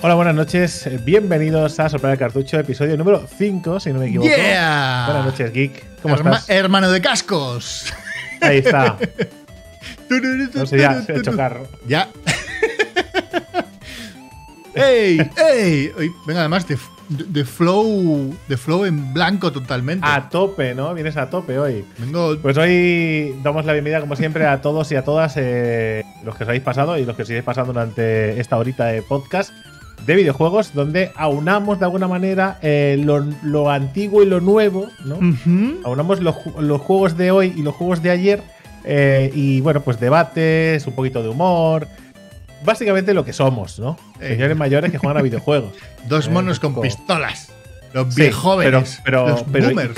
Hola, buenas noches. Bienvenidos a Soplar el Cartucho, episodio número 5, si no me equivoco. Yeah. Buenas noches, Geek. ¿Cómo estás? Hermano de cascos. Ahí está. No sé, ya se ha hecho carro. Ya. ¡Ey! ¡Ey! Venga, además, de flow en blanco totalmente. A tope, ¿no? Vienes a tope hoy. Vengo. Pues hoy damos la bienvenida, como siempre, a todos y a todas los que os habéis pasado y los que os sigáis pasando durante esta horita de podcast de videojuegos, donde aunamos de alguna manera lo antiguo y lo nuevo, ¿no? Aunamos los juegos de hoy y los juegos de ayer y, bueno, pues debates, un poquito de humor… Básicamente lo que somos, ¿no? Señores mayores que juegan a videojuegos. Dos monos con pistolas. Los viejóvenes. Sí, pero boomers.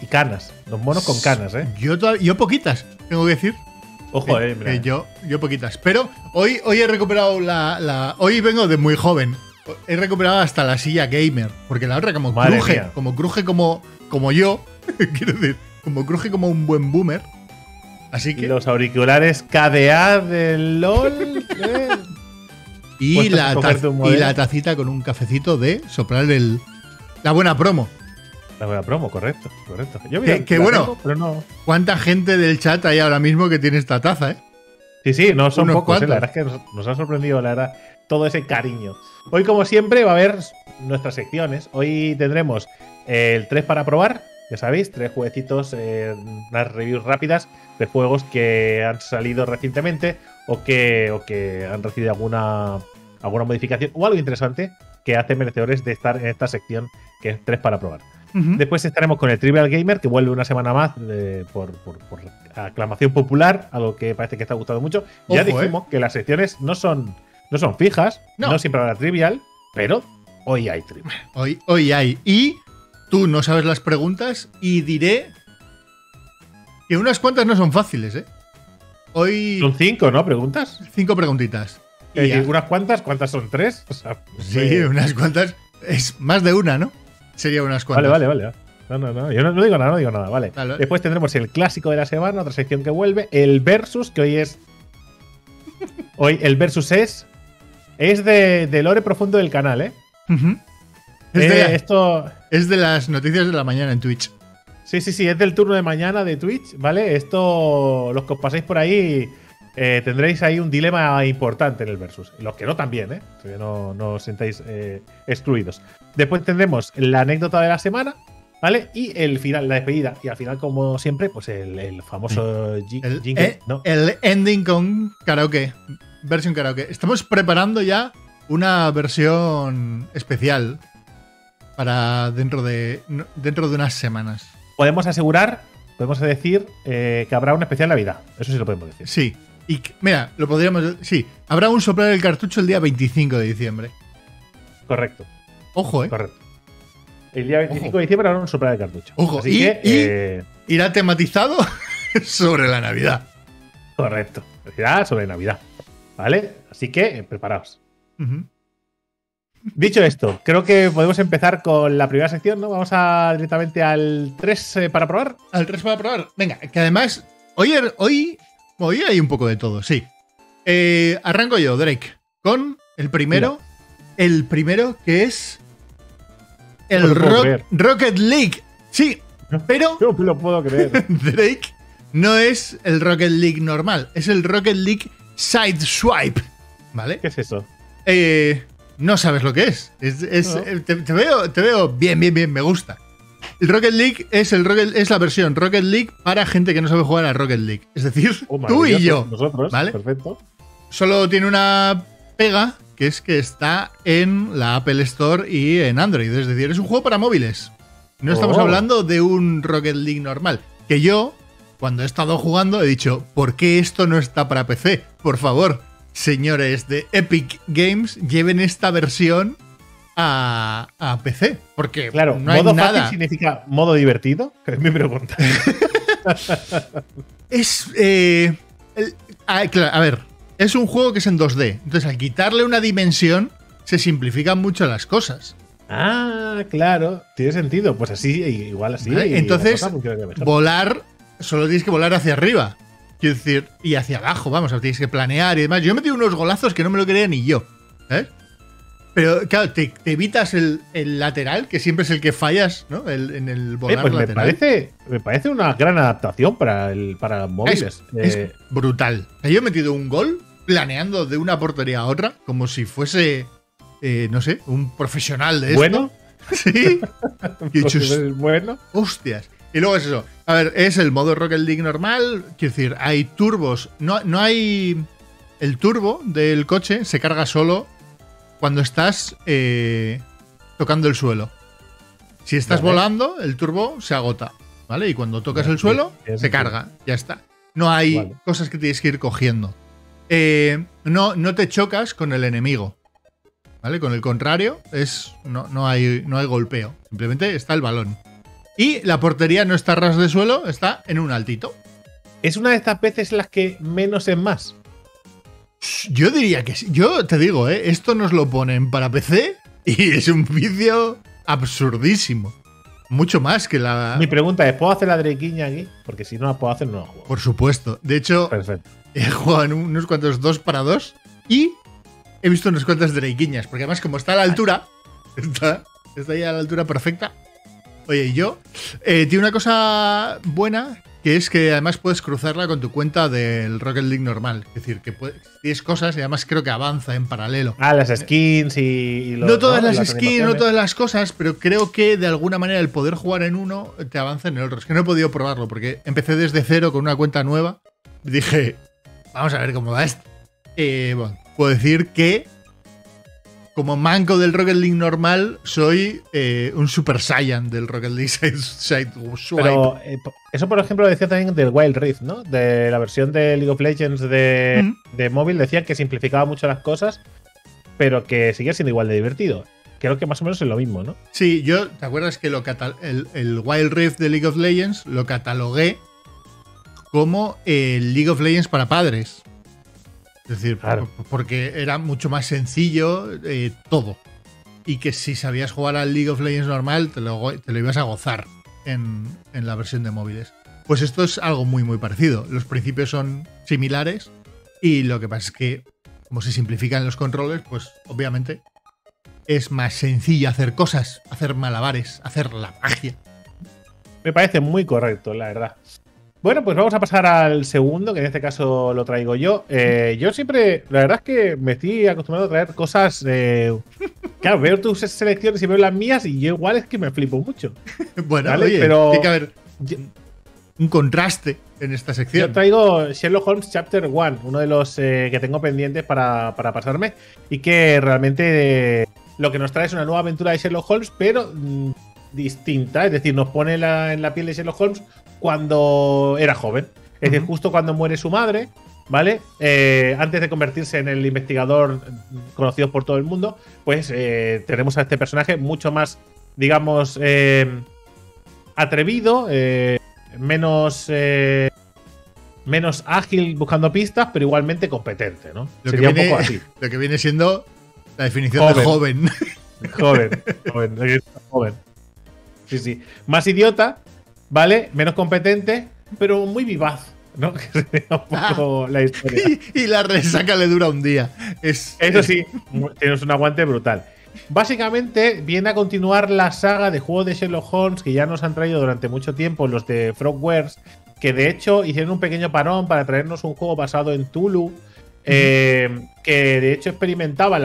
Y canas. Los monos con canas, ¿eh? Yo poquitas, tengo que decir. Ojo, mira. Yo poquitas. Pero hoy he recuperado Hoy vengo de muy joven. He recuperado hasta la silla gamer. Porque la otra como cruje como yo. Quiero decir, como cruje como un buen boomer. Así que los auriculares KDA del LOL. Y la tacita con un cafecito de soplar la buena promo. La buena promo, correcto. Yo mira, que bueno, tengo, pero no. ¿Cuánta gente del chat hay ahora mismo que tiene esta taza, eh? Sí, no son pocos. La verdad es que nos ha sorprendido, la verdad, todo ese cariño. Hoy, como siempre, va a haber nuestras secciones. Hoy tendremos el 3 para probar. Ya sabéis, 3 jueguecitos, unas reviews rápidas de juegos que han salido recientemente o que han recibido alguna modificación o algo interesante que hace merecedores de estar en esta sección que es 3 para probar. Después estaremos con el Trivial Gamer, que vuelve una semana más por aclamación popular, algo que parece que está gustando mucho. Ojo, ya dijimos que las secciones no son fijas, no siempre habrá Trivial, pero hoy hay Trivial. Hoy hay. Y... Tú no sabes las preguntas y diré que unas cuantas no son fáciles, ¿eh? Hoy... Son 5, ¿no? ¿Preguntas? 5 preguntitas. ¿Y unas cuantas? ¿Cuántas son? 3? O sea, sí, unas cuantas. Es más de una, ¿no? Sería unas cuantas. Vale. No. Yo no digo nada, vale. Después tendremos el clásico de la semana, otra sección que vuelve. El Versus, que hoy es... Hoy el Versus es de lore profundo del canal, ¿eh? Es de las noticias de la mañana en Twitch. Sí, es del turno de mañana de Twitch, ¿vale? Esto, los que os paséis por ahí, tendréis ahí un dilema importante en el Versus. Los que no también, ¿eh? No os sentáis excluidos. Después tendremos la anécdota de la semana, ¿vale? Y el final, la despedida. Y al final, como siempre, pues el famoso jingle, ¿no? El ending con karaoke, versión karaoke. Estamos preparando ya una versión especial para dentro de unas semanas. Podemos decir que habrá un especial Navidad. Eso sí lo podemos decir. Sí. Y mira, lo podríamos... Sí, habrá un soplar el cartucho el día 25 de diciembre. Correcto. Ojo, ¿eh? Correcto. El día 25 de diciembre habrá un soplar el cartucho. Ojo. Así que irá tematizado sobre la Navidad. Correcto. Irá sobre Navidad. ¿Vale? Así que preparaos. Dicho esto, creo que podemos empezar con la primera sección, ¿no? Vamos directamente al 3 para probar. Al 3 para probar. Venga, que además hoy hay un poco de todo, sí. Arranco yo, Drake, con el primero. Mira. El primero que es el Rocket League. Sí, pero... Yo lo puedo creer. Drake no es el Rocket League normal, es el Rocket League Sideswipe, ¿vale? ¿Qué es eso? No sabes lo que es. Te veo bien, me gusta. El Rocket League es la versión Rocket League para gente que no sabe jugar a Rocket League. Es decir, tú y yo. Nosotros, ¿vale? Perfecto. Solo tiene una pega, que es que está en la Apple Store y en Android. Es decir, es un juego para móviles. No estamos hablando de un Rocket League normal. Que yo, cuando he estado jugando, he dicho, ¿por qué esto no está para PC? Por favor. Señores de Epic Games, lleven esta versión a PC. Porque claro, no hay modo nada. Fácil significa modo divertido, es mi pregunta. Es un juego que es en 2D. Entonces, al quitarle una dimensión, se simplifican mucho las cosas. Ah, claro. Tiene sentido. Pues así, igual así. ¿Vale? Entonces, volar, solo tienes que volar hacia arriba. Quiero decir, y hacia abajo, vamos, tienes que planear y demás. Yo he metido unos golazos que no me lo creía ni yo, ¿sabes? Pero claro, te evitas el lateral, que siempre es el que fallas, ¿no? En el volar pues lateral. Me parece una gran adaptación para móviles. Es brutal. Yo he metido un gol planeando de una portería a otra, como si fuese, no sé, un profesional de esto. ¿Bueno? Sí. Y dices, bueno. Hostias. Y luego es eso. A ver, es el modo Rocket League normal. Quiero decir, hay turbos. No hay... El turbo del coche se carga solo cuando estás tocando el suelo. Si estás volando, el turbo se agota, ¿vale? Y cuando tocas el suelo, se carga, ya está. No hay cosas que tienes que ir cogiendo. No te chocas con el enemigo, ¿vale? Con el contrario, no hay golpeo. Simplemente está el balón. Y la portería no está a ras de suelo, está en un altito. Es una de estas veces en las que menos es más. Yo diría que sí. Yo te digo, esto nos lo ponen para PC y es un vicio absurdísimo. Mucho más que la... Mi pregunta es, ¿puedo hacer la drequiña aquí? Porque si no la puedo hacer, no la juego. Por supuesto. De hecho, perfecto, he jugado en unos cuantos 2 para 2 y he visto unas cuantas drequiñas. Porque además, como está a la altura, está ahí a la altura perfecta. Oye, y yo... tiene una cosa buena... que es que además puedes cruzarla con tu cuenta del Rocket League normal. Es decir, que tienes cosas y además creo que avanza en paralelo. Ah, las skins y los... No todas las skins, no todas las cosas, pero creo que de alguna manera el poder jugar en uno te avanza en el otro. Es que no he podido probarlo porque empecé desde cero con una cuenta nueva. Dije, vamos a ver cómo va esto. Bueno, puedo decir que como manco del Rocket League normal, soy un Super Saiyan del Rocket League Sideswipe. Pero eso, por ejemplo, lo decía también del Wild Rift, ¿no? De la versión de League of Legends de móvil, decían que simplificaba mucho las cosas, pero que seguía siendo igual de divertido. Creo que más o menos es lo mismo, ¿no? Sí, yo, ¿te acuerdas que el Wild Rift de League of Legends lo catalogué como League of Legends para padres? Es decir, claro, porque era mucho más sencillo todo. Y que si sabías jugar al League of Legends normal, te lo ibas a gozar en la versión de móviles. Pues esto es algo muy, muy parecido. Los principios son similares y lo que pasa es que, como se simplifican los controles, pues obviamente es más sencillo hacer cosas, hacer malabares, hacer la magia. Me parece muy correcto, la verdad. Bueno, pues vamos a pasar al segundo, que en este caso lo traigo yo. Yo siempre, la verdad es que me estoy acostumbrado a traer cosas... claro, veo tus selecciones y veo las mías y yo igual es que me flipo mucho. Bueno, ¿vale? Oye, pero tiene que haber un contraste en esta sección. Yo traigo Sherlock Holmes Chapter One, uno de los que tengo pendientes para pasarme y que realmente lo que nos trae es una nueva aventura de Sherlock Holmes, pero distinta. Es decir, nos pone en la piel de Sherlock Holmes cuando era joven. Es decir, justo cuando muere su madre, ¿vale? Antes de convertirse en el investigador conocido por todo el mundo, pues tenemos a este personaje mucho más, digamos, atrevido, menos ágil buscando pistas, pero igualmente competente, ¿no? Sería un poco así. Lo que viene siendo la definición de joven. Joven. Sí, sí. Más idiota, ¿vale? Menos competente, pero muy vivaz, ¿no? Que sería un poco la historia. Y la resaca le dura un día. Eso sí, tienes un aguante brutal. Básicamente viene a continuar la saga de juegos de Sherlock Holmes que ya nos han traído durante mucho tiempo, los de Frogwares, que de hecho hicieron un pequeño parón para traernos un juego basado en Cthulhu, que de hecho experimentaba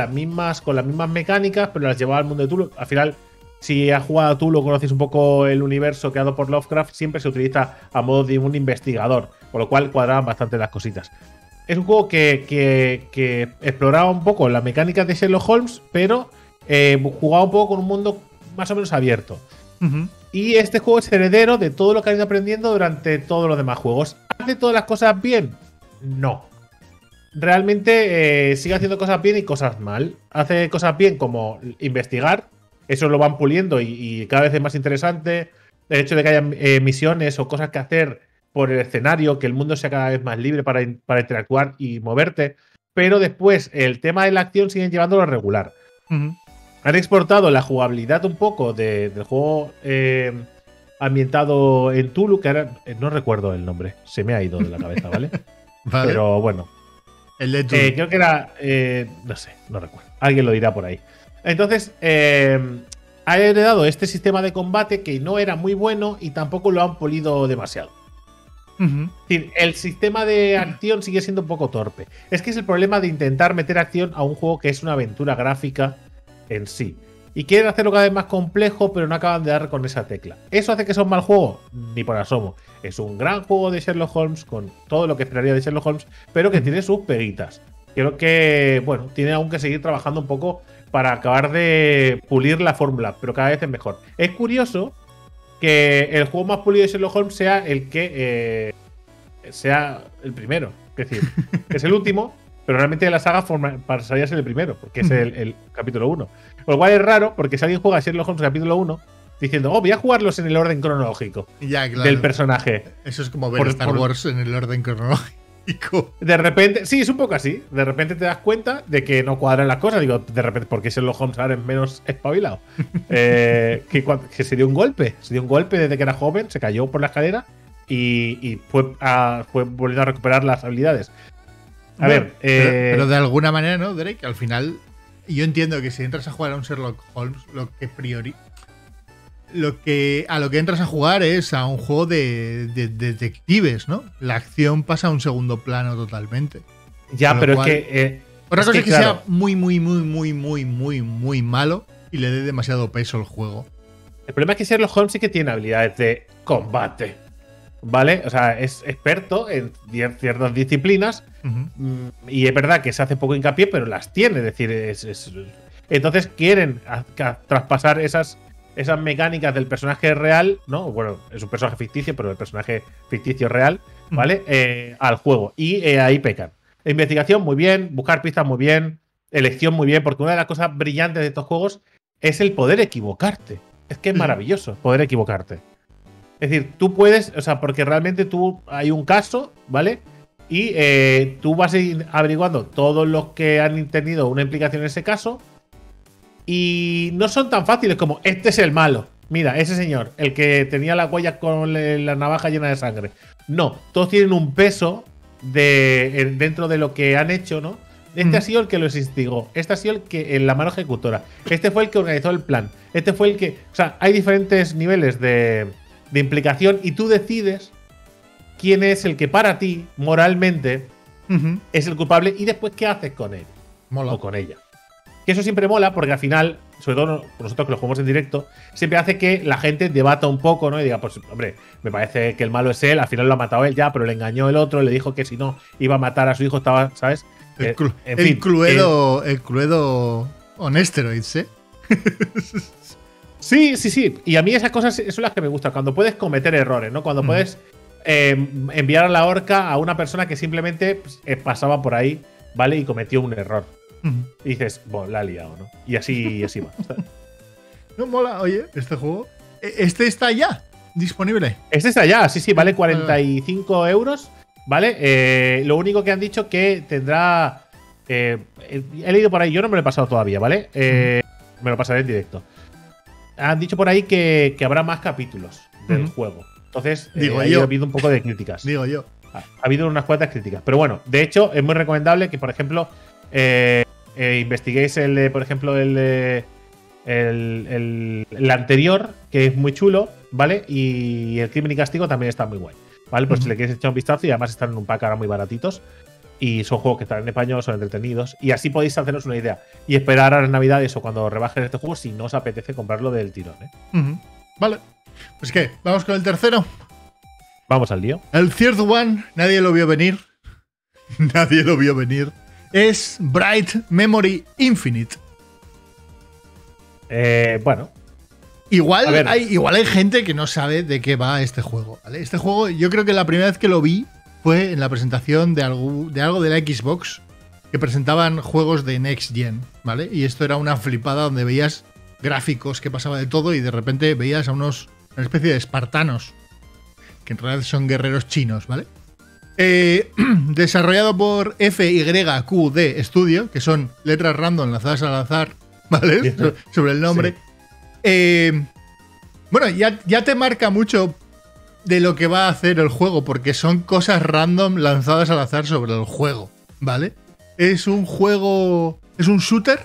con las mismas mecánicas, pero las llevaba al mundo de Cthulhu. Al final, si has jugado tú, lo conoces un poco el universo creado por Lovecraft, siempre se utiliza a modo de un investigador, con lo cual cuadraban bastante las cositas. Es un juego que exploraba un poco las mecánicas de Sherlock Holmes, pero jugaba un poco con un mundo más o menos abierto. Y este juego es heredero de todo lo que has ido aprendiendo durante todos los demás juegos. ¿Hace todas las cosas bien? No. Realmente sigue haciendo cosas bien y cosas mal. Hace cosas bien como investigar. Eso lo van puliendo y cada vez es más interesante. El hecho de que haya misiones o cosas que hacer por el escenario, que el mundo sea cada vez más libre para interactuar y moverte. Pero después, el tema de la acción siguen llevándolo a regular. Han exportado la jugabilidad un poco del juego ambientado en Cthulhu, que ahora no recuerdo el nombre. Se me ha ido de la cabeza, ¿vale? Vale. Pero bueno. El de Cthulhu. Creo que era... no sé, no recuerdo. Alguien lo dirá por ahí. Entonces, ha heredado este sistema de combate que no era muy bueno y tampoco lo han polido demasiado. Uh-huh. Es decir, el sistema de acción sigue siendo un poco torpe. Es que es el problema de intentar meter acción a un juego que es una aventura gráfica en sí. Y quieren hacerlo cada vez más complejo, pero no acaban de dar con esa tecla. ¿Eso hace que sea un mal juego? Ni por asomo. Es un gran juego de Sherlock Holmes, con todo lo que esperaría de Sherlock Holmes, pero que tiene sus peguitas. Creo que, bueno, tiene aún que seguir trabajando un poco para acabar de pulir la fórmula, pero cada vez es mejor. Es curioso que el juego más pulido de Sherlock Holmes sea el que sea el primero. Es decir, es el último, pero realmente de la saga pasaría a ser el primero, porque es el capítulo 1. Lo cual es raro, porque si alguien juega a Sherlock Holmes capítulo 1, diciendo, oh, voy a jugarlos en el orden cronológico del personaje. Eso es como ver Star Wars en el orden cronológico. De repente, sí, es un poco así. De repente te das cuenta de que no cuadran las cosas. Digo, de repente, ¿por qué Sherlock Holmes ahora es menos espabilado? Que se dio un golpe. Se dio un golpe desde que era joven, se cayó por la escalera y fue volviendo a recuperar las habilidades. A ver, pero de alguna manera, ¿no, Drake? Al final, yo entiendo que si entras a jugar a un Sherlock Holmes, a lo que entras a jugar es a un juego de detectives, ¿no? La acción pasa a un segundo plano totalmente. Ya, pero cual, es que… otra cosa es que claro, sea muy, muy, muy, muy, muy, muy, muy malo y le dé demasiado peso al juego. El problema es que Sherlock Holmes sí que tiene habilidades de combate, ¿vale? O sea, es experto en ciertas disciplinas. Uh-huh. Y es verdad que se hace poco hincapié, pero las tiene. Es decir, entonces quieren traspasar esas mecánicas del personaje real, ¿no? Bueno, es un personaje ficticio, pero el personaje ficticio real, ¿vale? Al juego. Y ahí pecan. Investigación, muy bien. Buscar pistas, muy bien. Elección, muy bien. Porque una de las cosas brillantes de estos juegos es el poder equivocarte. Es que es maravilloso poder equivocarte. Es decir, tú puedes, o sea, porque realmente tú hay un caso, ¿vale? Y tú vas a ir averiguando todos los que han tenido una implicación en ese caso. Y no son tan fáciles como, este es el malo. Mira, ese señor, el que tenía la huella con la navaja llena de sangre. No, todos tienen un peso dentro de lo que han hecho, ¿no? Este ha sido el que los instigó. Este ha sido el que en la mano ejecutora. Este fue el que organizó el plan. Este fue el que… O sea, hay diferentes niveles de implicación y tú decides quién es el que para ti, moralmente, es el culpable y después qué haces con él. Mola. O con ella. Que eso siempre mola porque al final, sobre todo nosotros que lo jugamos en directo, siempre hace que la gente debata un poco, ¿no? Y diga, pues hombre, me parece que el malo es él, al final lo ha matado él ya, pero le engañó el otro, le dijo que si no iba a matar a su hijo, estaba, ¿sabes? El Cluedo Honesteroids, ¿eh? Sí, sí, sí. Y a mí esas cosas son las que me gustan. Cuando puedes cometer errores, ¿no? Cuando puedes enviar a la horca a una persona que simplemente pasaba por ahí, ¿vale? Y cometió un error. Y dices, bueno, la ha liado, ¿no? Y así va. No mola, oye, este juego. Este está ya disponible. Este está ya, sí, sí, vale 45 euros, ¿vale? Lo único que han dicho que tendrá… he leído por ahí, yo no me lo he pasado todavía, ¿vale? Me lo pasaré en directo. Han dicho por ahí que habrá más capítulos del juego. Entonces, ha habido un poco de críticas. Digo yo. Ha habido unas cuantas críticas. Pero bueno, de hecho, es muy recomendable que, por ejemplo, investiguéis el anterior, que es muy chulo, ¿vale? Y el Crimen y Castigo también está muy guay, ¿vale? Pues si le queréis echar un vistazo, y además están en un pack ahora muy baratitos. Y son juegos que están en español, son entretenidos. Y así podéis haceros una idea. Y esperar a las navidades o cuando rebajen este juego si no os apetece comprarlo del tirón, ¿eh? Vale. Pues ¿qué? ¿Vamos con el tercero? Vamos al lío. El third one, nadie lo vio venir. Nadie lo vio venir. Es Bright Memory Infinite. Bueno. Igual hay gente que no sabe de qué va este juego, ¿vale? Este juego, yo creo que la primera vez que lo vi fue en la presentación de algo de la Xbox, que presentaban juegos de Next Gen, ¿vale? Y esto era una flipada donde veías gráficos que pasaba de todo y de repente veías a una especie de espartanos, que en realidad son guerreros chinos, ¿vale? Desarrollado por FYQD Studio, que son letras random lanzadas al azar, ¿vale? Sobre el nombre. Sí. Bueno, ya te marca mucho de lo que va a hacer el juego, porque son cosas random lanzadas al azar sobre el juego, ¿vale? Es un shooter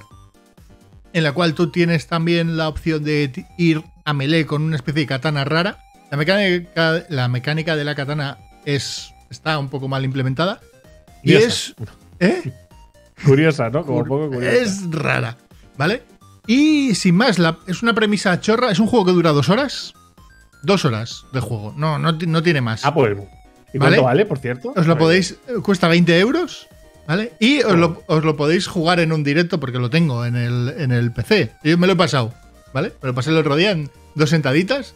en la cual tú tienes también la opción de ir a melee con una especie de katana rara. La mecánica de la katana está un poco mal implementada. Y curiosa. Curiosa, ¿no? Como un poco curiosa. Es rara, ¿vale? Y sin más, es una premisa chorra. Es un juego que dura 2 horas. 2 horas de juego. No tiene más. Ah, pues. ¿Y cuánto vale, por cierto? Os lo podéis. Cuesta 20 euros. ¿Vale? Y os lo podéis jugar en un directo porque lo tengo en el PC. Yo me lo he pasado, ¿vale? Me lo pasé el otro día en 2 sentaditas.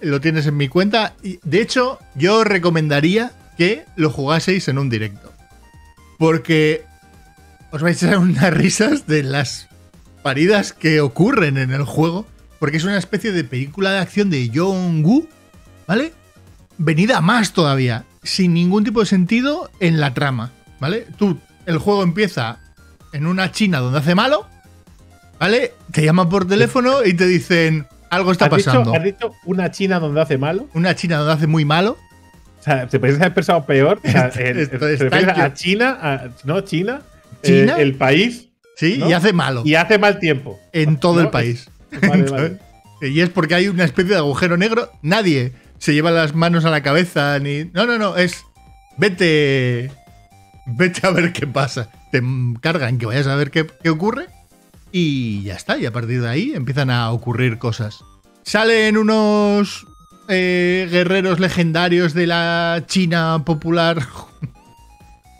Lo tienes en mi cuenta. Y, de hecho, yo os recomendaría que lo jugaseis en un directo. Porque os vais a echar unas risas de las paridas que ocurren en el juego. Porque es una especie de película de acción de John Woo, ¿vale? Venida más todavía. Sin ningún tipo de sentido en la trama, ¿vale? El juego empieza en una China donde hace malo, ¿vale? Te llaman por teléfono y te dicen, algo está pasando. ¿Has dicho una China donde hace malo? Una China donde hace muy malo. O sea, ¿te podrías haber expresado peor? O sea, se refiere a China, China, el país. Sí, ¿no? Y hace malo. Y hace mal tiempo. En todo el país. Vale. Y es porque hay una especie de agujero negro. Nadie se lleva las manos a la cabeza ni... No, es... Vete a ver qué pasa. Te cargan que vayas a ver qué ocurre y ya está. Y a partir de ahí empiezan a ocurrir cosas. Salen unos guerreros legendarios de la China popular.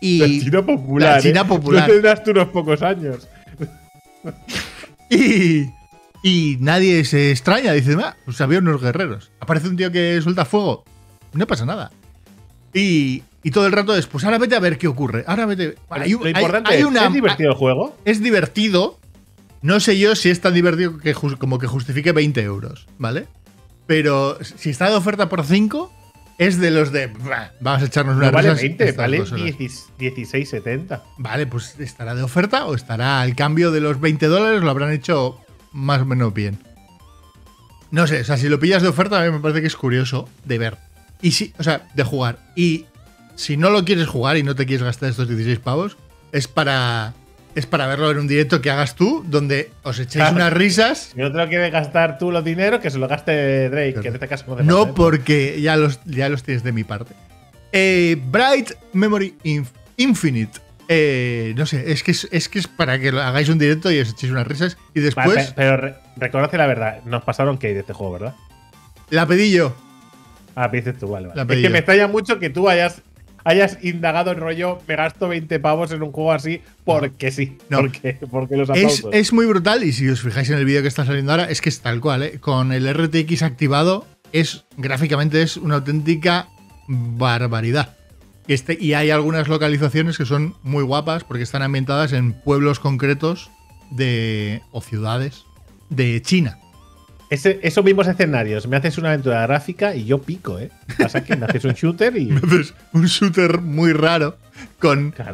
La China popular. No tendrás tú unos pocos años. Y nadie se extraña. Dice, pues había unos guerreros. Aparece un tío que suelta fuego. No pasa nada. Y todo el rato es, pues ahora vete a ver qué ocurre. Ahora vete. ¿Es divertido el juego? Es divertido. No sé yo si es tan divertido como que justifique 20 euros, ¿vale? Pero si está de oferta por 5, es de los de... Vamos a echarnos una risas. Vale 20, vale 16,70. Vale, pues estará de oferta o estará al cambio de los $20, lo habrán hecho más o menos bien. No sé, o sea, si lo pillas de oferta, a mí me parece que es curioso de ver. Y sí, o sea, de jugar. Y... si no lo quieres jugar y no te quieres gastar estos 16 pavos, es para verlo en un directo que hagas tú, donde os echéis unas risas. Si no te lo quieres gastar tú los dineros, que se lo gaste Drake, que te casas con demás. No, porque ya los tienes de mi parte. Bright Memory Infinite. No sé, es que es para que hagáis un directo y os echéis unas risas y después... Vale, pero reconoce la verdad, nos pasaron que de este juego, ¿verdad? La pedí yo. Ah, dices tú, vale. Es que me extraña mucho que tú hayas indagado el rollo, me gasto 20 pavos en un juego así porque sí. No. Porque los aplausos. Es muy brutal y si os fijáis en el vídeo que está saliendo ahora, es que es tal cual, ¿eh? Con el RTX activado, gráficamente es una auténtica barbaridad. Y hay algunas localizaciones que son muy guapas porque están ambientadas en pueblos concretos o ciudades de China. Esos mismos escenarios, me haces una aventura gráfica y yo pico, ¿eh? Pasa que me haces un shooter y... Me haces un shooter muy raro,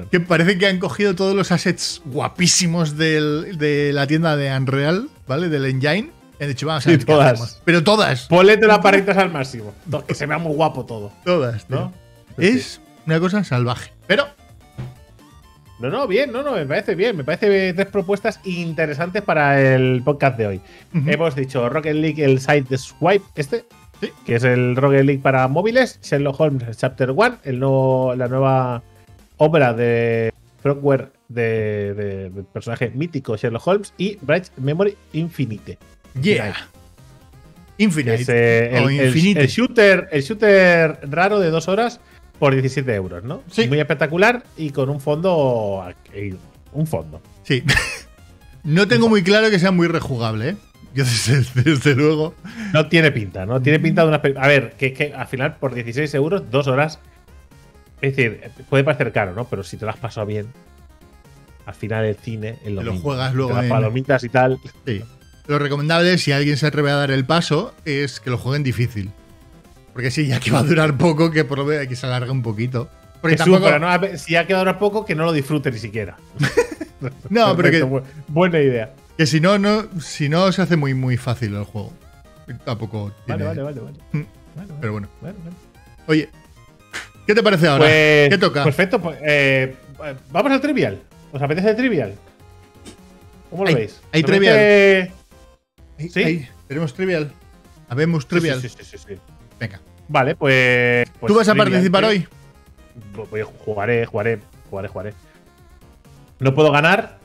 que parece que han cogido todos los assets guapísimos de la tienda de Unreal, ¿vale? Del Engine. He dicho, vamos a ver qué hacemos. Pero todas. Ponle todas las paletas al máximo, que se vea muy guapo todo. Todas, ¿no? Es una cosa salvaje, pero... No, me parece bien. Me parece 3 propuestas interesantes para el podcast de hoy. Hemos dicho Rocket League, el Sideswipe, sí, que es el Rocket League para móviles, Sherlock Holmes Chapter One, la nueva obra de Frogwares del personaje mítico Sherlock Holmes, y Bright Memory Infinite. Yeah. Infinite. El shooter raro de 2 horas. Por 17 euros, ¿no? Sí. Muy espectacular y con un fondo... Un fondo. Sí. No tengo muy claro que sea muy rejugable, ¿eh? Yo desde luego... No tiene pinta, ¿no? Tiene pinta de una... A ver, que es que al final por 16 euros, 2 horas... Es decir, puede parecer caro, ¿no? Pero si te lo has pasado bien, al final el cine... Lo juegas luego las palomitas y tal. Sí. Lo recomendable, si alguien se atreve a dar el paso, es que lo jueguen difícil. Porque sí, ya que va a durar poco, que por lo menos aquí se alargue un poquito. Porque Jesús, tampoco... pero no, si ya que va a durar poco, que no lo disfrute ni siquiera. No, perfecto, pero que... Buena idea. Que si no se hace muy, muy fácil el juego. Tampoco tiene... Vale. Pero bueno. Vale. Oye, ¿qué te parece ahora? Pues, ¿qué toca? Perfecto. Pues, ¿vamos al trivial? ¿Os apetece el trivial? ¿Cómo lo veis? Hay trivial. ¿Sí? Tenemos trivial. Habemos trivial. Sí. Venga. Vale, pues... ¿Tú vas a participar hoy? Pues jugaré. No puedo ganar,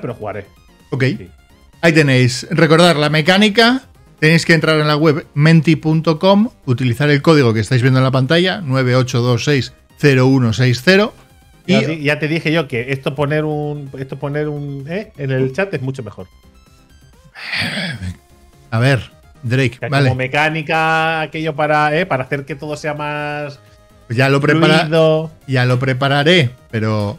pero jugaré. Ok. Sí. Ahí tenéis. Recordad la mecánica. Tenéis que entrar en la web menti.com, utilizar el código que estáis viendo en la pantalla, 98260160. Y ya te dije yo que esto poner un en el chat es mucho mejor. A ver, Drake, ya vale. Como mecánica, aquello para hacer que todo sea más... Ya lo prepararé, pero...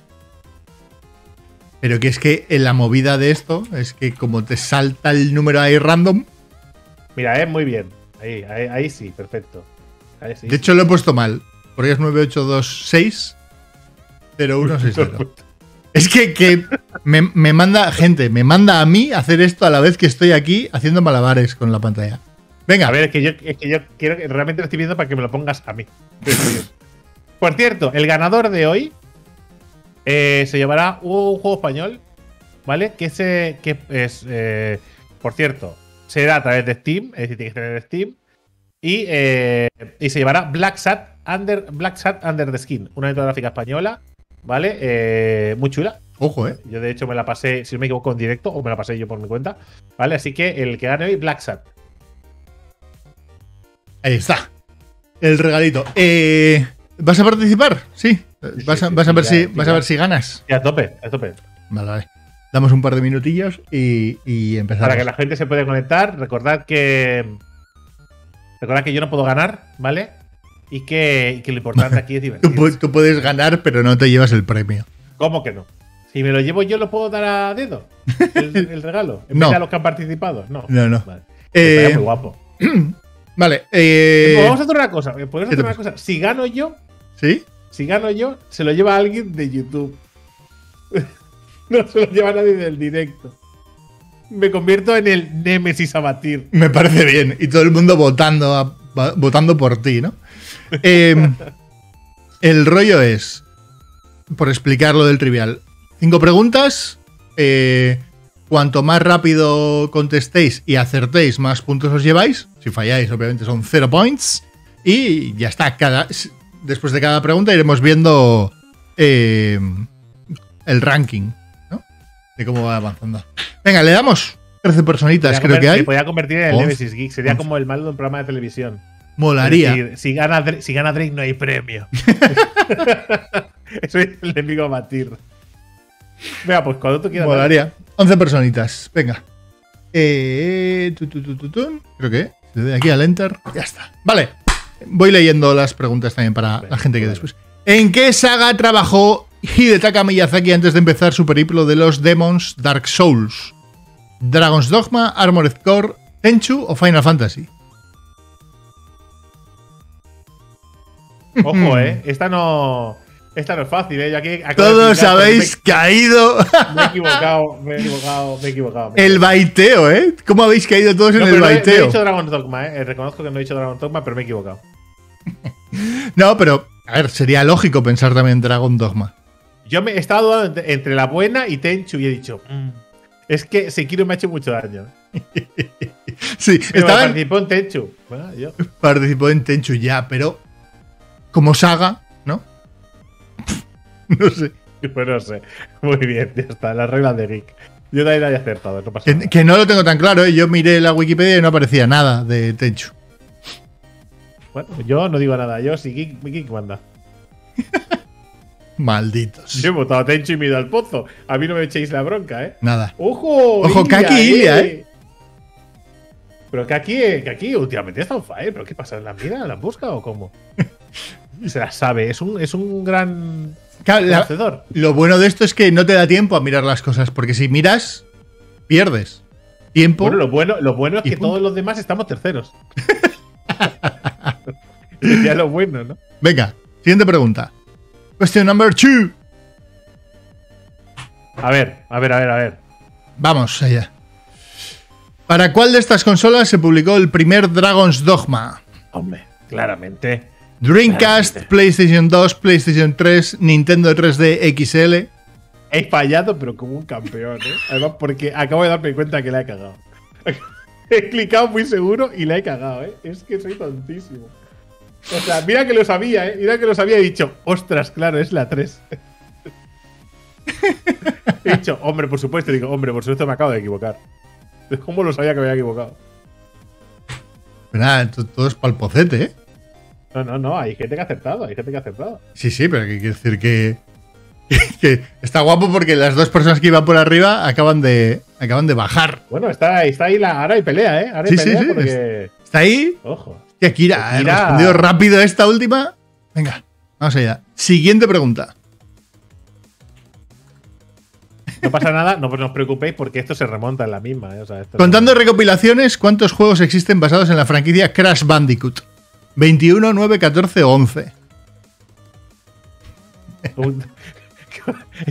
Pero que es que en la movida de esto es que como te salta el número ahí random... Mira, muy bien. Ahí sí, perfecto. Ahí sí, de hecho, lo he puesto mal. Porque es 98260160. Es que me manda gente, me manda a mí hacer esto a la vez que estoy aquí haciendo malabares con la pantalla. Venga. A ver, es que yo quiero, realmente lo estoy viendo para que me lo pongas a mí. Por cierto, el ganador de hoy se llevará un juego español, ¿vale? Por cierto, será a través de Steam, es decir, tiene que tener Steam. Y se llevará Blacksad Under the Skin, una aventura gráfica española, ¿vale? Muy chula. Ojo, ¿eh? Yo, de hecho, me la pasé, si no me equivoco, en directo, o me la pasé yo por mi cuenta, ¿vale? Así que el que gane hoy, Blacksad. Ahí está. El regalito. ¿Vas a participar? Sí. Vas a ver si ganas. Sí, a tope. Vale. Damos un par de minutillos y empezamos. Para que la gente se pueda conectar, recordad que yo no puedo ganar, ¿vale? Y que lo importante aquí es divertirse. Tú puedes ganar, pero no te llevas el premio. ¿Cómo que no? Si me lo llevo yo, ¿lo puedo dar a dedo? El regalo. En vez de a los que han participado. No. Vale. Muy guapo. Vale. Vamos a hacer una cosa. ¿Podemos hacer una cosa? Si gano yo, ¿sí? Si gano yo, se lo lleva a alguien de YouTube. No se lo lleva nadie del directo. Me convierto en el Némesis a batir. Me parece bien. Y todo el mundo votando por ti, ¿no? El rollo es, por explicar lo del trivial, 5 preguntas. Cuanto más rápido contestéis y acertéis, más puntos os lleváis. Si falláis, obviamente son 0 points. Y ya está. Después de cada pregunta iremos viendo el ranking, de cómo va avanzando. Venga, le damos 13 personitas, creo que hay. Se podría convertir en el Nemesis Geek. Sería como el malo de un programa de televisión. Molaría. Decir, si gana Drake no hay premio. Eso es el enemigo a batir. Venga, pues cuando tú quieras. Molaría. 11 personitas. Venga. Creo que le doy aquí al Enter. Ya está. Vale. Voy leyendo las preguntas también para la gente que después. ¿En qué saga trabajó Hidetaka Miyazaki antes de empezar su periplo de los Demons Dark Souls? ¿Dragon's Dogma, Armored Core, Tenchu o Final Fantasy? Ojo, esta no es fácil, Yo aquí todos habéis caído. Me he equivocado. El baiteo, ¿Cómo habéis caído todos en el baiteo? No he dicho Dragon's Dogma, Reconozco que no he dicho Dragon's Dogma, pero me he equivocado. No, pero a ver, sería lógico pensar también en Dragon's Dogma. Yo me he estado dudando entre la buena y Tenchu y he dicho, es que Sekiro me ha hecho mucho daño. Sí, participó en Tenchu. Bueno, participó en Tenchu ya, pero como saga, ¿no? No sé. Pues no sé. Muy bien, ya está, las reglas de Geek. Yo también la he acertado, no pasa nada. Que no lo tengo tan claro, Yo miré la Wikipedia y no aparecía nada de Tenchu. Bueno, yo no digo nada. Yo sí, Geek manda. Malditos. Yo he votado a Tenchu y me he ido al pozo. A mí no me echéis la bronca, Nada. ¡Ojo! Kaki Ilia, Pero Kaki últimamente está on fire. ¿Pero qué pasa? ¿La mira? ¿La busca o cómo? Se la sabe. Es un gran hacedor. Lo bueno de esto es que no te da tiempo a mirar las cosas. Porque si miras, pierdes tiempo. Bueno, lo bueno es que todos los demás estamos terceros. Ya lo bueno, ¿no? Venga, siguiente pregunta. Question number 2. A ver. Vamos allá. ¿Para cuál de estas consolas se publicó el primer Dragon's Dogma? Hombre, claramente. Dreamcast, PlayStation 2, PlayStation 3, Nintendo 3D XL. He fallado, pero como un campeón, ¿eh? Además, porque acabo de darme cuenta que la he cagado. He clicado muy seguro y la he cagado, ¿eh? Es que soy tontísimo. O sea, mira que lo sabía, ¿eh? Mira que lo sabía y he dicho, ostras, claro, es la 3. He dicho, hombre, por supuesto. Digo, hombre, por supuesto me acabo de equivocar. ¿Cómo lo sabía que me había equivocado? Pero nada, todo es palpocete, ¿eh? No, no, no, hay gente que ha acertado, hay gente que ha acertado. Sí, sí, pero que quiere decir que está guapo porque las dos personas que iban por arriba acaban de bajar. Bueno, está ahí la. Ahora hay pelea, ¿eh? Ahora hay pelea sí, porque... Está ahí. Ojo. Que Kira ha respondido rápido esta última. Venga, vamos allá. Siguiente pregunta. No pasa nada, no os preocupéis porque esto se remonta en la misma. O sea, esto contando es... recopilaciones, ¿cuántos juegos existen basados en la franquicia Crash Bandicoot? 21, 9, 14 o 11.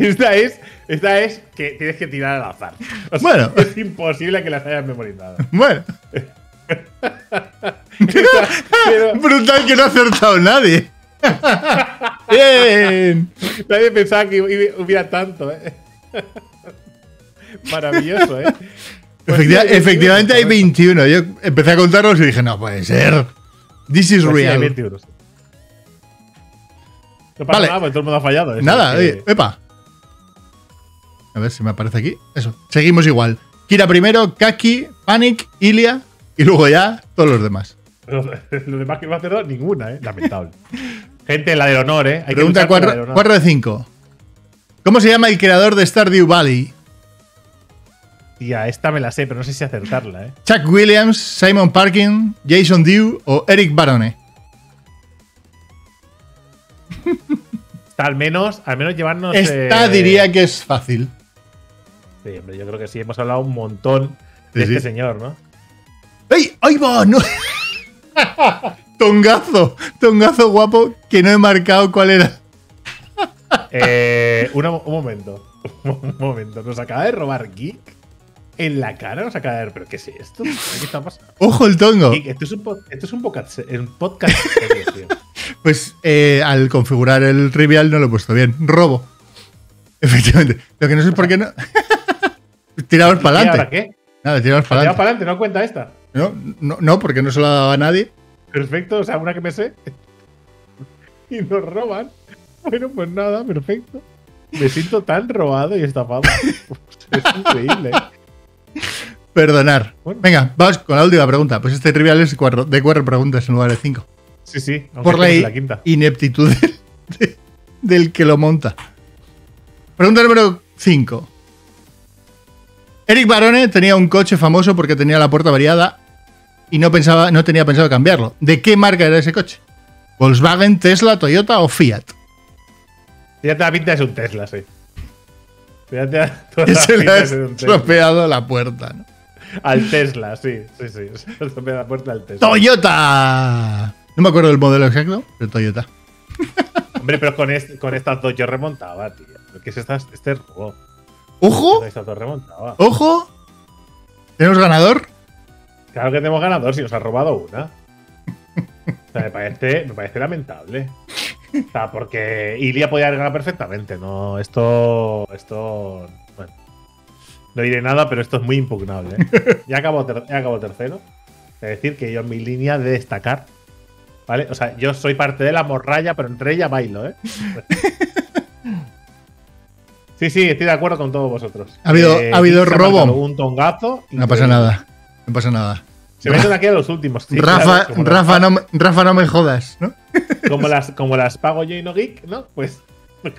Esta es que tienes que tirar al azar. O sea, bueno. Es imposible que las hayas memorizado. Bueno. Pero... Brutal que no ha acertado nadie. Bien. Nadie pensaba que hubiera tanto, ¿eh? Maravilloso, ¿eh? Pues efectivamente hay 21. Yo empecé a contarlos y dije, no puede ser. This is pues real. Sí, hay 21. No pasa nada, pues todo el mundo ha fallado. Nada, oye, epa. A ver si me aparece aquí. Eso, seguimos igual. Kira primero, Kaki, Panic, Ilia y luego ya todos los demás. Los demás que no ha acertado ninguna, ¿eh? Lamentable. Gente, la del honor, ¿eh? Hay pregunta 4 de 5. ¿Cómo se llama el creador de Stardew Valley? Tía, esta me la sé, pero no sé si acertarla, ¿eh? Chuck Williams, Simon Parkin, Jason Dew o Eric Barone. Está al menos llevarnos… Esta diría que es fácil. Sí, hombre, yo creo que sí. Hemos hablado un montón de este señor, ¿no? ¡Ey! ¡Ahí va! No. Tongazo guapo que no he marcado cuál era. Un momento. Nos acaba de robar Geek en la cara. Nos acaba de ver. ¿Pero qué es esto? ¿Qué está pasando? ¡Ojo el tongo! Geek, esto es un podcast. Tío. Pues al configurar el trivial no lo he puesto bien. Robo. Efectivamente. Lo que no sé es por qué no… Tiraos para adelante. ¿Qué? Nada, tiraos para adelante. ¿No cuenta esta? No, porque no se la ha dado a nadie. Perfecto, o sea, una que me sé. Y nos roban. Bueno, pues nada, perfecto. Me siento tan robado y estafado. Es increíble. Perdonar. Bueno. Venga, vamos con la última pregunta. Pues este trivial es de 4 preguntas en lugar de 5. Sí, sí. Por la quinta. Ineptitud del que lo monta. Pregunta número 5. Eric Barone tenía un coche famoso porque tenía la puerta variada y no tenía pensado cambiarlo. ¿De qué marca era ese coche? ¿Volkswagen, Tesla, Toyota o Fiat? Ya te da pinta de ser un Tesla, sí. Ya te da toda la pinta de ser un Tesla. Se le ha estropeado la puerta, ¿no? Al Tesla, sí. Se le ha estropeado la puerta al Tesla. ¡Toyota! No me acuerdo del modelo exacto, pero Toyota. Hombre, pero con estas dos yo remontaba, tío. Porque es este robot. ¡Ojo! Estas dos remontaba. ¡Ojo! ¿Tenemos ganador? Claro que tenemos ganador, si nos ha robado una. O sea, me parece lamentable. O sea, porque Ilia podía haber ganado perfectamente, ¿no? Esto... Bueno, no diré nada, pero esto es muy impugnable, ¿eh? Ya acabo tercero. Es decir, que yo en mi línea de destacar, ¿vale? O sea, yo soy parte de la morralla, pero entre ella bailo, ¿eh? Sí, estoy de acuerdo con todos vosotros. Ha habido robo. Un tongazo. No pasa nada, no pasa nada. Se meten aquí a los últimos. Sí, Rafa, claro, Rafa, no me jodas, ¿no? Como las pago yo y no Geek, ¿no? Pues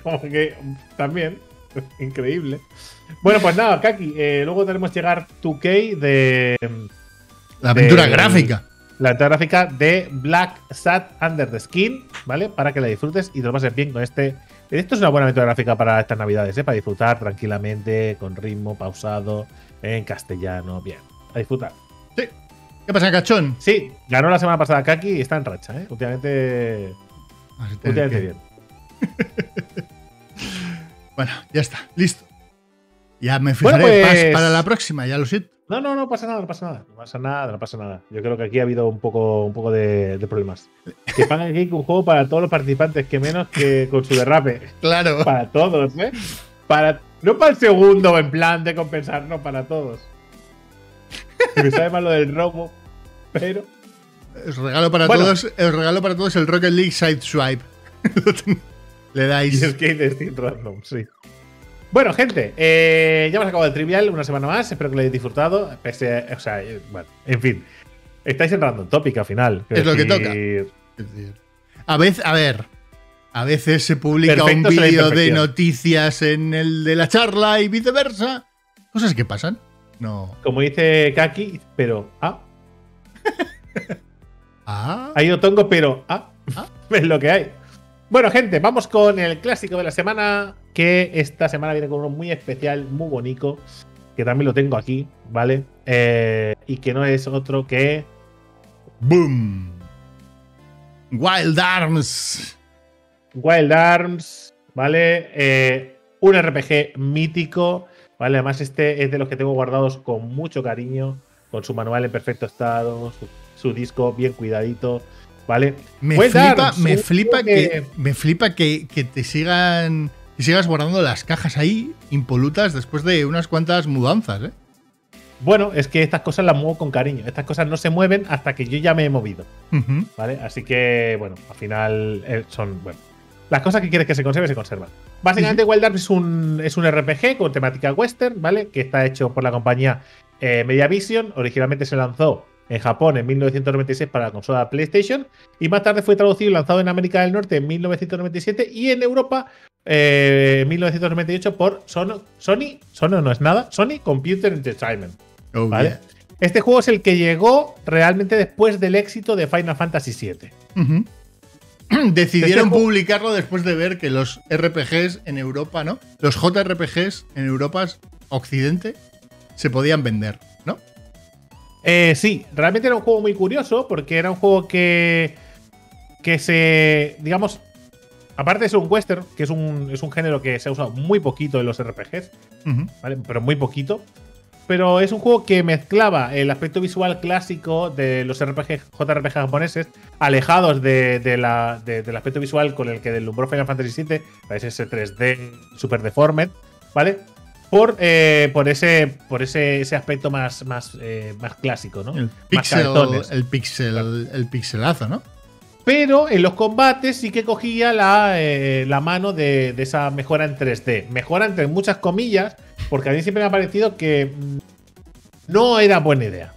como que también. Increíble. Bueno, pues nada, Kaki. Luego tenemos que llegar 2K de… La pintura gráfica. La pintura gráfica de Blacksad Under the Skin, ¿vale? Para que la disfrutes y te lo pases bien con este… Esto es una buena aventura gráfica para estas navidades, ¿eh? Para disfrutar tranquilamente, con ritmo, pausado, en castellano. Bien, a disfrutar. Sí. ¿Qué pasa, cachón? Sí, ganó la semana pasada Kaki y está en racha, ¿eh? Últimamente bien. Bueno, ya está, listo. Ya me fijaré para la próxima, ya lo siento. No pasa nada, no pasa nada. Yo creo que aquí ha habido un poco de problemas. Que pagan aquí un juego para todos los participantes, que menos que con su derrape. Claro. Para todos, ¿eh? Para No para el segundo, en plan de compensar, no, para todos. Me sabe mal lo del robo, pero... El regalo para todos, el regalo para todos es el Rocket League Sideswipe. Le dais. Y es que hay random, sí. Bueno, gente, ya hemos acabado el trivial una semana más. Espero que lo hayáis disfrutado. Pese a, o sea, bueno, en fin. Estáis en Random Topic al final. Es lo que toca. A veces se publica perfecto, un vídeo de noticias en el de la charla y viceversa. Cosas que pasan. No. Como dice Kaki, pero ah. Ah. Hay otongo, pero ah. Ah. Es lo que hay. Bueno, gente, vamos con el clásico de la semana, que esta semana viene con uno muy especial, muy bonito, que también lo tengo aquí, ¿vale? Y que no es otro que... ¡Boom! Wild Arms. Wild Arms, ¿vale? Un RPG mítico, ¿vale? Además, este es de los que tengo guardados con mucho cariño, con su manual en perfecto estado, su disco bien cuidadito. Vale. Me flipa que sigas guardando las cajas ahí impolutas después de unas cuantas mudanzas, ¿eh? Bueno, es que estas cosas las muevo con cariño. Estas cosas no se mueven hasta que yo ya me he movido. ¿Vale? Así que, bueno, al final son, bueno, las cosas que quieres que se conserven, se conservan. Básicamente, Wild Arms es un RPG con temática western, ¿vale? Que está hecho por la compañía Media Vision. Originalmente se lanzó en Japón en 1996 para la consola PlayStation, y más tarde fue traducido y lanzado en América del Norte en 1997 y en Europa en 1998 por Sony Computer Entertainment. Oh, ¿vale? Yeah. Este juego es el que llegó realmente después del éxito de Final Fantasy VII. Decidieron publicarlo después de ver que los RPGs en Europa, ¿no? Los JRPGs en Europa Occidente se podían vender, ¿no? Sí, realmente era un juego muy curioso porque era un juego que se, digamos, aparte de ser un western, que es un género que se ha usado muy poquito en los RPGs, ¿vale? Pero muy poquito, pero es un juego que mezclaba el aspecto visual clásico de los JRPG japoneses, alejados del aspecto visual con el que deslumbró Final Fantasy VII, ese 3D super deformed, ¿vale? Por ese aspecto más clásico, ¿no? El pixelazo, ¿no? Pero en los combates sí que cogía la mano de esa mejora en 3D. Mejora entre muchas comillas, porque a mí siempre me ha parecido que no era buena idea.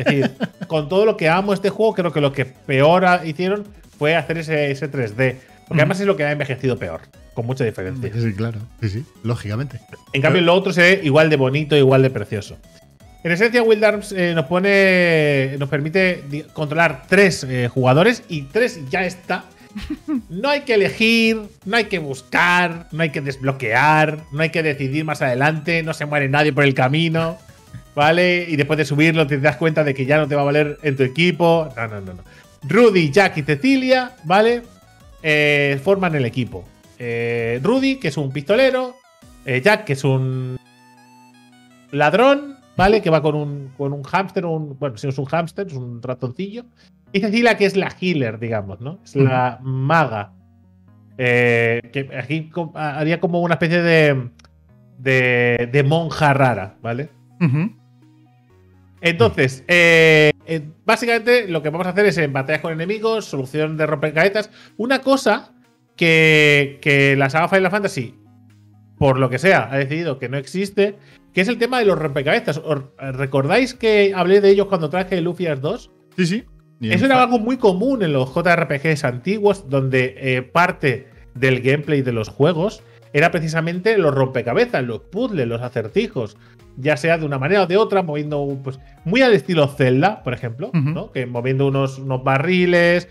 Es decir, con todo lo que amo este juego, creo que lo que peor hicieron fue hacer ese 3D. Porque además es lo que ha envejecido peor, con mucha diferencia. Sí, claro. Sí, sí, lógicamente. En cambio, lo otro se ve igual de bonito, igual de precioso. En esencia, Wild Arms nos permite controlar 3 jugadores y 3 ya está. No hay que elegir, no hay que buscar, no hay que desbloquear, no hay que decidir más adelante, no se muere nadie por el camino, ¿vale? Y después de subirlo te das cuenta de que ya no te va a valer en tu equipo. No. Rudy, Jack y Cecilia, ¿vale? Forman el equipo. Rudy, que es un pistolero, Jack, que es un ladrón, ¿vale? Que va con un hámster, bueno, si no es un hámster, es un ratoncillo. Y Cecilia, que es la healer, digamos, ¿no? Es la maga. Que aquí haría como una especie de monja rara, ¿vale? Entonces, básicamente lo que vamos a hacer es en batallas con enemigos, solución de rompecabezas. Una cosa que la saga Final Fantasy, por lo que sea, ha decidido que no existe, que es el tema de los rompecabezas. ¿Recordáis que hablé de ellos cuando traje Lufias 2? Sí, sí. Eso era algo muy común en los JRPGs antiguos, donde parte del gameplay de los juegos era precisamente los rompecabezas, los puzzles, los acertijos, ya sea de una manera o de otra, moviendo, pues, muy al estilo Zelda, por ejemplo, ¿no? Que moviendo unos barriles,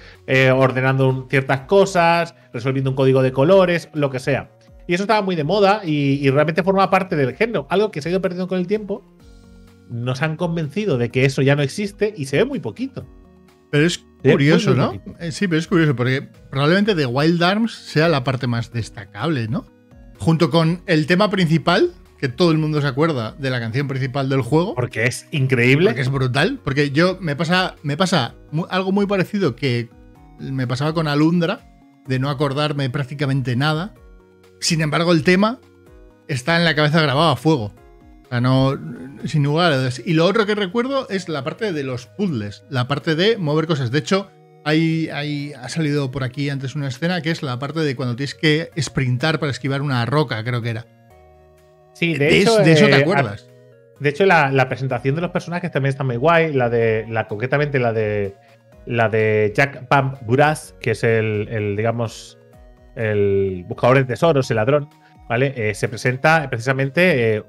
ordenando ciertas cosas, resolviendo un código de colores, lo que sea. Y eso estaba muy de moda y realmente forma parte del género, algo que se ha ido perdiendo con el tiempo. Nos han convencido de que eso ya no existe y se ve muy poquito. Pero es curioso, ¿no? Sí, pero es curioso, porque probablemente The Wild Arms sea la parte más destacable, ¿no? Junto con el tema principal, que todo el mundo se acuerda de la canción principal del juego. Porque es increíble. Porque es brutal. Porque yo me pasa algo muy parecido que me pasaba con Alundra, de no acordarme prácticamente nada. Sin embargo, el tema está en la cabeza grabado a fuego. O sea, no, sin lugar a dudas. Y lo otro que recuerdo es la parte de los puzzles, la parte de mover cosas. De hecho, ha salido por aquí antes una escena que es la parte de cuando tienes que sprintar para esquivar una roca, creo que era. Sí, de eso te acuerdas. De hecho, la presentación de los personajes también está muy guay. Concretamente la de Jack Pump Buras, que es el buscador de tesoros, el ladrón, ¿vale? Se presenta precisamente,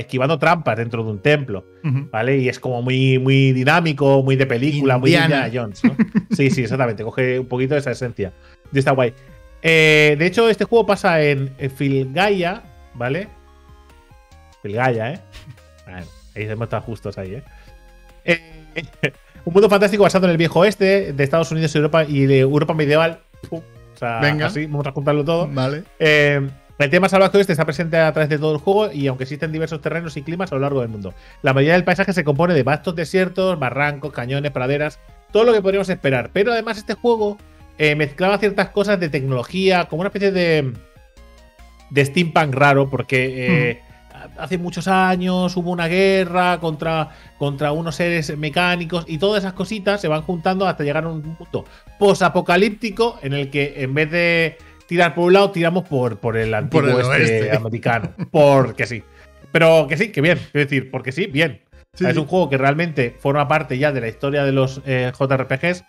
esquivando trampas dentro de un templo, ¿vale? Y es como muy, muy dinámico, muy de película, muy Indiana Jones, ¿no? Sí, sí, exactamente. Coge un poquito de esa esencia. Y está guay. De hecho, este juego pasa en Filgaia, ¿vale? Filgaia, ¿eh? Bueno, ahí hemos estado justos ahí, ¿eh? Un mundo fantástico basado en el viejo oeste de Estados Unidos y Europa, y de Europa medieval. Pum, o sea, venga, así vamos a juntarlo todo. Vale. El tema salvaje oeste está presente a través de todo el juego, y aunque existen diversos terrenos y climas a lo largo del mundo, la mayoría del paisaje se compone de vastos desiertos, barrancos, cañones, praderas, todo lo que podríamos esperar. Pero además este juego mezclaba ciertas cosas de tecnología, como una especie de steampunk raro, porque hace muchos años hubo una guerra contra unos seres mecánicos, y todas esas cositas se van juntando hasta llegar a un punto posapocalíptico en el que, en vez de tirar por un lado, tiramos por el antiguo oeste americano. Porque sí. Pero que sí, que bien. Quiero decir, porque sí, bien. Sí. Es un juego que realmente forma parte ya de la historia de los JRPGs.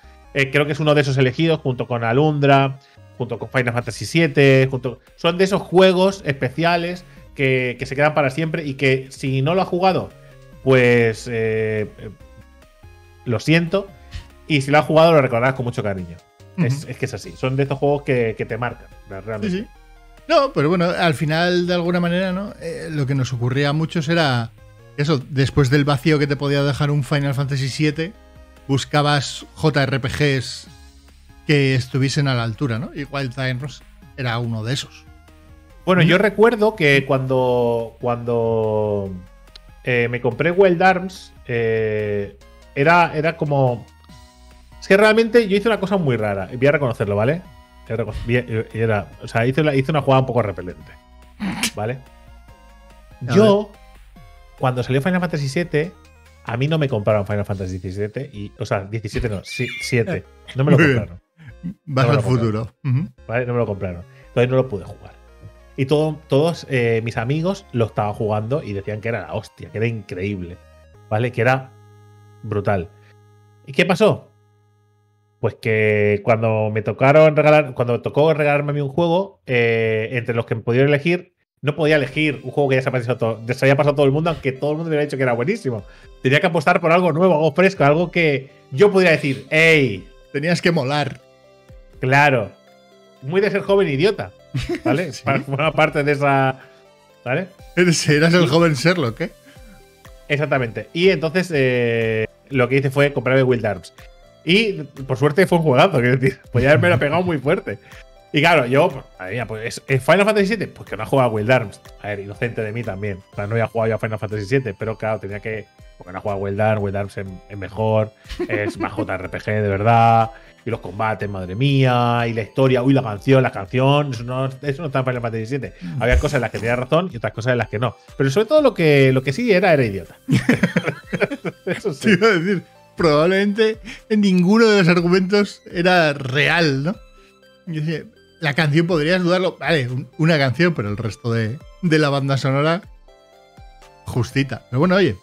Creo que es uno de esos elegidos, junto con Alundra, junto con Final Fantasy VII. Son de esos juegos especiales que se quedan para siempre, y que si no lo ha jugado, pues lo siento, y si lo ha jugado lo recordarás con mucho cariño. Es que es así, son de estos juegos que te marcan realmente. Sí, sí. No, pero bueno, al final de alguna manera, ¿no? Lo que nos ocurría a muchos era eso, después del vacío que te podía dejar un Final Fantasy VII, buscabas JRPGs que estuviesen a la altura, ¿no? Y Wild Arms era uno de esos. Bueno, yo recuerdo que cuando me compré Wild Arms, era como... Es que realmente yo hice una cosa muy rara, voy a reconocerlo, ¿vale? Hice una jugada un poco repelente, ¿vale? Yo, cuando salió Final Fantasy VII, a mí no me compraron Final Fantasy XVII, o sea, 17 no, 7. No me lo compraron. Vas al futuro. ¿Vale? No me lo compraron. Entonces no lo pude jugar. Y todos mis amigos lo estaban jugando y decían que era la hostia, que era increíble, ¿vale? Que era brutal. ¿Y qué pasó? Pues que cuando me tocó regalarme a mí un juego, entre los que podía elegir, no podía elegir un juego que ya se había pasado todo el mundo, aunque todo el mundo me había dicho que era buenísimo. Tenía que apostar por algo nuevo, algo fresco, algo que yo pudiera decir, ¡ey! Tenías que molar. Claro. Muy de ser joven idiota, ¿vale? Sí. Para formar parte de esa... ¿Vale? Eras el joven Sherlock, ¿eh? Exactamente. Y entonces lo que hice fue comprarme Wild Arms. Y por suerte fue un juegazo, quiero decir, podía haberme lo pegado muy fuerte. Y claro, yo, pues Final Fantasy VII, pues que no ha jugado a Wild Arms. A ver, inocente de mí también. O sea, no había jugado yo a Final Fantasy VII, pero claro, tenía que. Porque no ha jugado a Wild Arms es mejor, es más JRPG de verdad. Y los combates, madre mía, y la historia, uy, la canción, eso no está en Final Fantasy VII. Había cosas en las que tenía razón y otras cosas en las que no. Pero sobre todo lo que sí era idiota. Eso sí. Te iba a decir. Probablemente ninguno de los argumentos era real, ¿no? Yo decía, la canción podrías dudarlo. Vale, una canción, pero el resto de la banda sonora justita. Pero bueno, oye.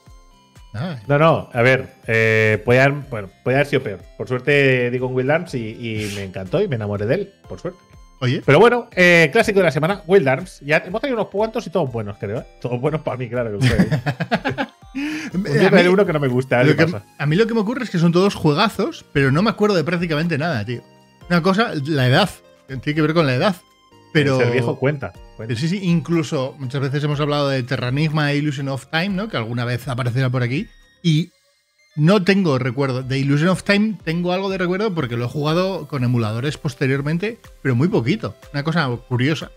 Ay. No, a ver, puede haber sido peor. Por suerte digo Wild Arms y me encantó y me enamoré de él, por suerte. Oye. Pero bueno, clásico de la semana, Wild Arms. Ya hemos traído unos cuantos y todos buenos, creo. Todos buenos para mí, claro. Que hay uno que no me gusta. A mí lo que me ocurre es que son todos juegazos, pero no me acuerdo de prácticamente nada, tío. Una cosa, la edad. Tiene que ver con la edad. Pero el viejo cuenta. Sí, incluso muchas veces hemos hablado de Terranigma e Illusion of Time, ¿no? Que alguna vez aparecerá por aquí. Y no tengo recuerdo. De Illusion of Time tengo algo de recuerdo porque lo he jugado con emuladores posteriormente, pero muy poquito. Una cosa curiosa.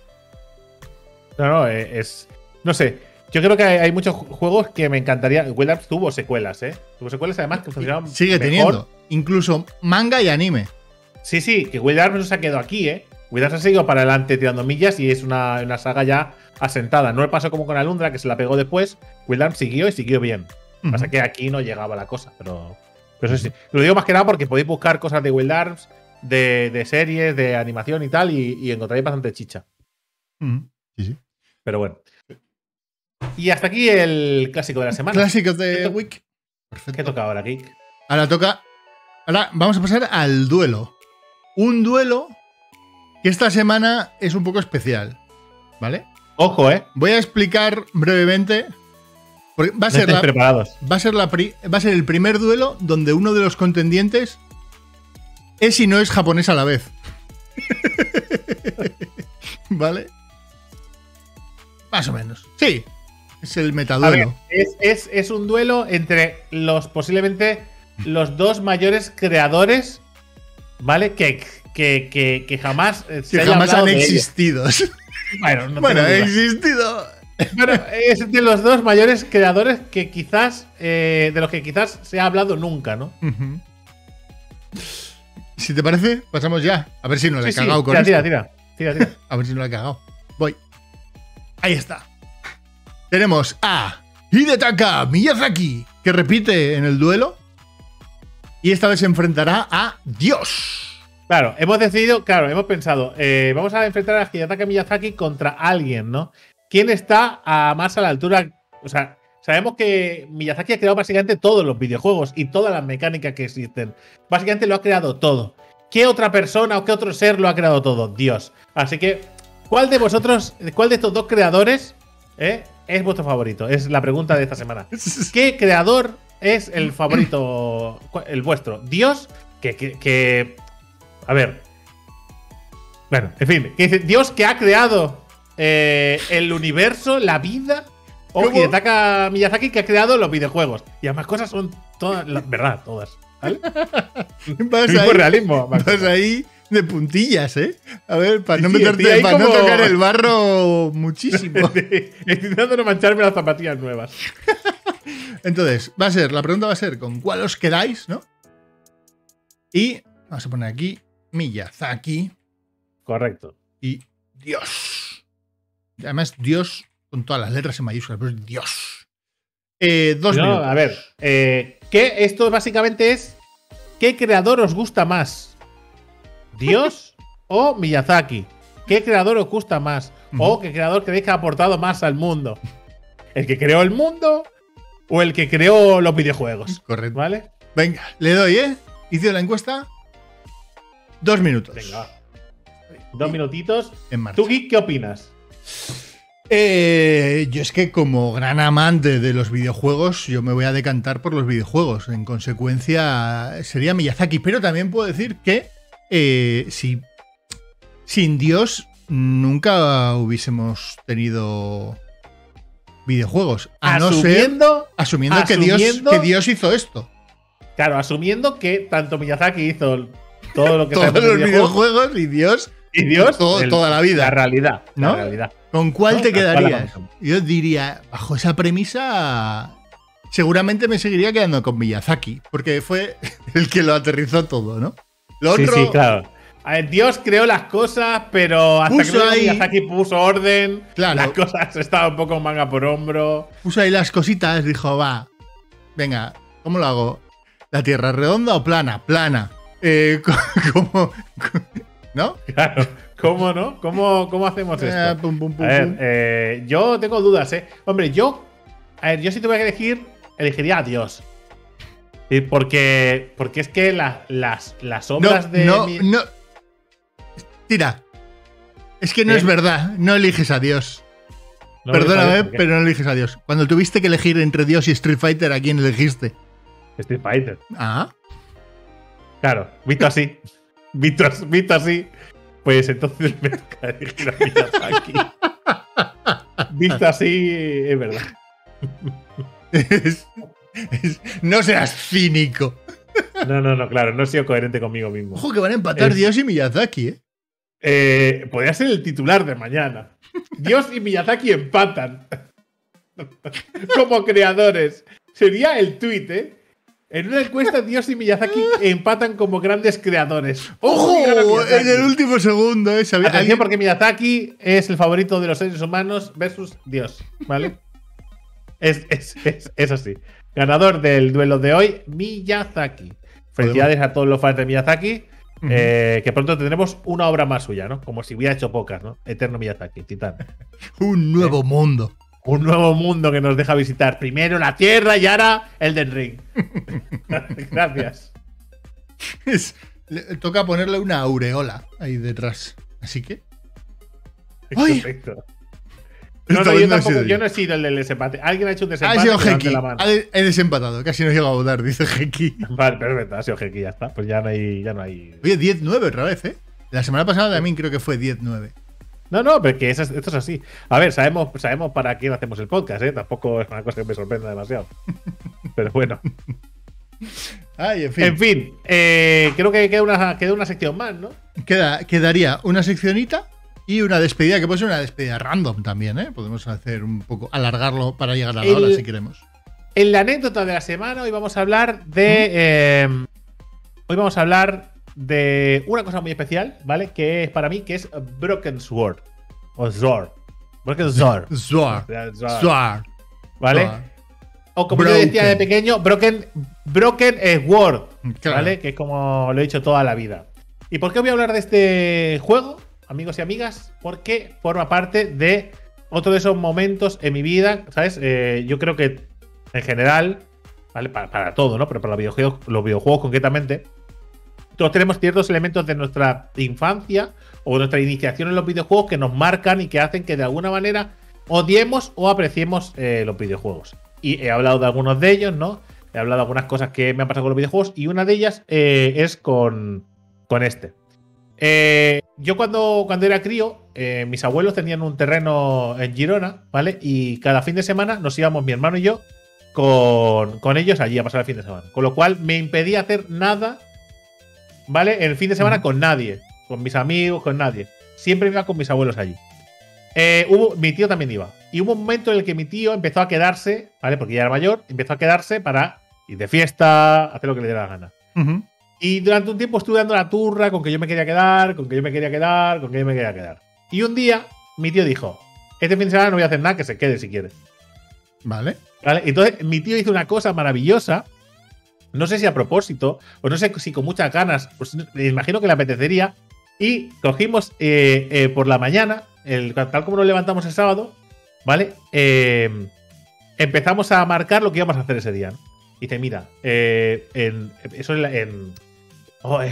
No, es... No sé... Yo creo que hay muchos juegos que me encantaría. Wild Arms tuvo secuelas, ¿eh? Tuvo secuelas además que funcionaban mejor. Sigue teniendo. Incluso manga y anime. Sí, que Wild Arms no se ha quedado aquí, ¿eh? Wizards ha seguido para adelante tirando millas y es una saga ya asentada. No le pasó como con Alundra, que se la pegó después. Wild Arms siguió y siguió bien. Lo que pasa es que aquí no llegaba la cosa, pero eso sí. Lo digo más que nada porque podéis buscar cosas de Wild Arms, de series, de animación y tal, y encontraréis bastante chicha. Sí, sí. Pero bueno. Y hasta aquí el clásico de la semana. Clásicos de Week. Perfecto. ¿Qué toca ahora, Geek? Ahora toca. Ahora vamos a pasar al duelo. Un duelo que esta semana es un poco especial, ¿vale? Ojo, ¿eh? Voy a explicar brevemente. Porque va a ser la, va a ser el primer duelo donde uno de los contendientes es y no es japonés a la vez. ¿Vale? Más o menos. Sí. Es el metaduelo. A ver, es un duelo entre los posiblemente los dos mayores creadores, ¿vale? Que jamás han existido. Bueno, no Bueno, es de los dos mayores creadores que quizás de los que quizás se ha hablado nunca, ¿no? Si te parece, pasamos ya. A ver si no la he cagado con esto. Tira. A ver si no la he cagado. Voy. Ahí está. Tenemos a Hidetaka Miyazaki, que repite en el duelo. Y esta vez se enfrentará a Dios. Claro, hemos decidido, hemos pensado, vamos a enfrentar a Hidetaka Miyazaki contra alguien, ¿no? ¿Quién está más a la altura? O sea, sabemos que Miyazaki ha creado básicamente todos los videojuegos y todas las mecánicas que existen. Básicamente lo ha creado todo. ¿Qué otra persona o qué otro ser lo ha creado todo? Dios. Así que, ¿cuál de vosotros, cuál de estos dos creadores es vuestro favorito? Es la pregunta de esta semana. ¿Qué creador es el favorito, el vuestro? Dios, que a ver. Bueno, en fin. Que dice, Dios que ha creado el universo, la vida. O Hidetaka Miyazaki que ha creado los videojuegos. Y ambas cosas son todas, verdad, todas. ¿Vale? Realismo. Vas ahí de puntillas, ¿eh? A ver, para no meterte, para no tocar el barro muchísimo. Estoy tratando de mancharme las zapatillas nuevas. Entonces, va a ser, la pregunta va a ser con cuál os quedáis, ¿no? Y vamos a poner aquí Miyazaki. Correcto. Y Dios. Además, Dios con todas las letras en mayúsculas, pero es Dios. Dos minutos. A ver, que esto básicamente es ¿qué creador os gusta más? ¿Dios o Miyazaki? ¿Qué creador os gusta más? ¿O qué creador creéis que ha aportado más al mundo? ¿El que creó el mundo o el que creó los videojuegos? Correcto. ¿Vale? Venga, le doy, ¿eh? Hice la encuesta. 2 minutos. Venga. 2 minutitos. En marcha. ¿Tú, Geek, qué opinas? Yo es que como gran amante de los videojuegos, yo me voy a decantar por los videojuegos. En consecuencia, sería Miyazaki. Pero también puedo decir que sin Dios nunca hubiésemos tenido videojuegos. A no ser, asumiendo que Dios hizo esto. Claro, asumiendo que tanto Miyazaki hizo todo lo que todos los videojuegos y Dios toda la vida. La realidad, ¿no? La realidad. ¿Con cuál te quedarías? Yo diría, bajo esa premisa, seguramente me seguiría quedando con Miyazaki, porque fue el que lo aterrizó todo, ¿no? Lo otro, sí, claro. A ver, Dios creó las cosas, pero hasta que puso orden, claro, las cosas estaban un poco manga por hombro. Puso ahí las cositas, dijo, va, venga, ¿cómo lo hago? ¿La tierra redonda o plana? Plana. ¿No? Claro. ¿Cómo no? ¿Cómo hacemos esto? A ver, yo tengo dudas, ¿eh? Hombre, yo si tuviera que elegir, elegiría a Dios. Porque es que las obras de... No. Tira. Es que no es verdad. No eliges a Dios. No. Perdóname, pero no eliges a Dios. Cuando tuviste que elegir entre Dios y Street Fighter, ¿a quién elegiste? Street Fighter. Ah. Claro, visto así. visto así. Pues entonces me toca elegir a Miyazaki. Visto así, es verdad. No seas cínico. No, claro, no he sido coherente conmigo mismo. Ojo que van a empatar Dios y Miyazaki, ¿eh? Podría ser el titular de mañana. Dios y Miyazaki empatan. Como creadores. Sería el tuit, ¿eh? En una encuesta, Dios y Miyazaki empatan como grandes creadores. ¡Ojo! En el último segundo, ¿eh? Atención, porque Miyazaki es el favorito de los seres humanos versus Dios, ¿vale? Eso sí. Ganador del duelo de hoy, Miyazaki. Felicidades a todos los fans de Miyazaki. Que pronto tendremos una obra más suya, ¿no? Como si hubiera hecho pocas, ¿no? Eterno Miyazaki, titán. Un nuevo mundo. Un nuevo mundo que nos deja visitar. Primero la Tierra y ahora Elden Ring. Gracias. Toca ponerle una aureola ahí detrás. Así que... Perfecto. Yo no he sido el del desempate. Alguien ha hecho un desempate. Ha sido Heki. He desempatado. Casi no he llegado a votar, dice Heki. Vale, perfecto. Ha sido Heki, ya está. Pues ya no hay... Oye, 10-9 otra vez, ¿eh? La semana pasada también creo que fue 10-9. No, no, porque esto es así. A ver, sabemos para quién hacemos el podcast, ¿eh? Tampoco es una cosa que me sorprenda demasiado. Pero bueno. Ay, en fin. En fin, creo que queda una sección más, ¿no? Quedaría una seccionita y una despedida, que puede ser una despedida random también, ¿eh? Podemos hacer un poco, alargarlo para llegar a la hora si queremos. En la anécdota de la semana hoy vamos a hablar de... hoy vamos a hablar... de una cosa muy especial, ¿vale? Que es para mí, que es Broken Sword. O Sword. Broken Sword. Sword. ¿Vale? Sword. O como yo decía de pequeño, Broken Sword. Claro. ¿Vale? Que es como lo he dicho toda la vida. ¿Y por qué voy a hablar de este juego, amigos y amigas? Porque forma parte de otro de esos momentos en mi vida, ¿sabes? Yo creo que en general, ¿vale? Para todo, ¿no? Pero para los videojuegos concretamente, todos tenemos ciertos elementos de nuestra infancia o nuestra iniciación en los videojuegos que nos marcan y que hacen que de alguna manera odiemos o apreciemos los videojuegos. Y he hablado de algunos de ellos, ¿no? He hablado de algunas cosas que me han pasado con los videojuegos y una de ellas es con este. Yo cuando era crío, mis abuelos tenían un terreno en Girona, ¿vale? Y cada fin de semana nos íbamos mi hermano y yo con ellos allí a pasar el fin de semana. Con lo cual me impedía hacer nada, ¿vale? El fin de semana con nadie, con mis amigos, con nadie. Siempre iba con mis abuelos allí. Mi tío también iba. Y hubo un momento en el que mi tío empezó a quedarse, ¿vale? Porque ya era mayor, empezó a quedarse para ir de fiesta, hacer lo que le diera la gana. Y durante un tiempo estuve dando la turra con que yo me quería quedar, Y un día mi tío dijo: este fin de semana no voy a hacer nada, que se quede si quiere. ¿Vale? Entonces mi tío hizo una cosa maravillosa. No sé si a propósito, o no sé si con muchas ganas, pues me imagino que le apetecería. Y cogimos por la mañana, tal como nos levantamos el sábado, ¿vale? Empezamos a marcar lo que íbamos a hacer ese día, ¿no? Y dice, mira,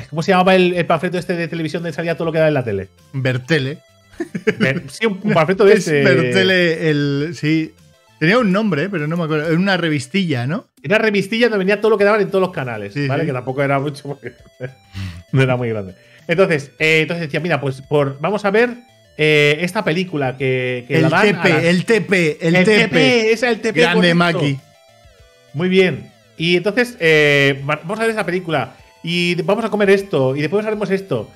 ¿cómo se llamaba el panfleto este de televisión donde salía todo lo que da en la tele? Bertele. Sí, un panfleto de ese. Bertele, sí. Tenía un nombre, pero no me acuerdo. Era una revistilla, ¿no? Era una revistilla donde venía todo lo que daban en todos los canales, sí, ¿vale? Sí. Que tampoco era mucho, porque no era muy grande. Entonces decía, mira, pues vamos a ver esta película que el la dan. El TP. Esa es el TP. Grande Maki. Muy bien. Y entonces vamos a ver esa película. Y vamos a comer esto. Y después haremos esto.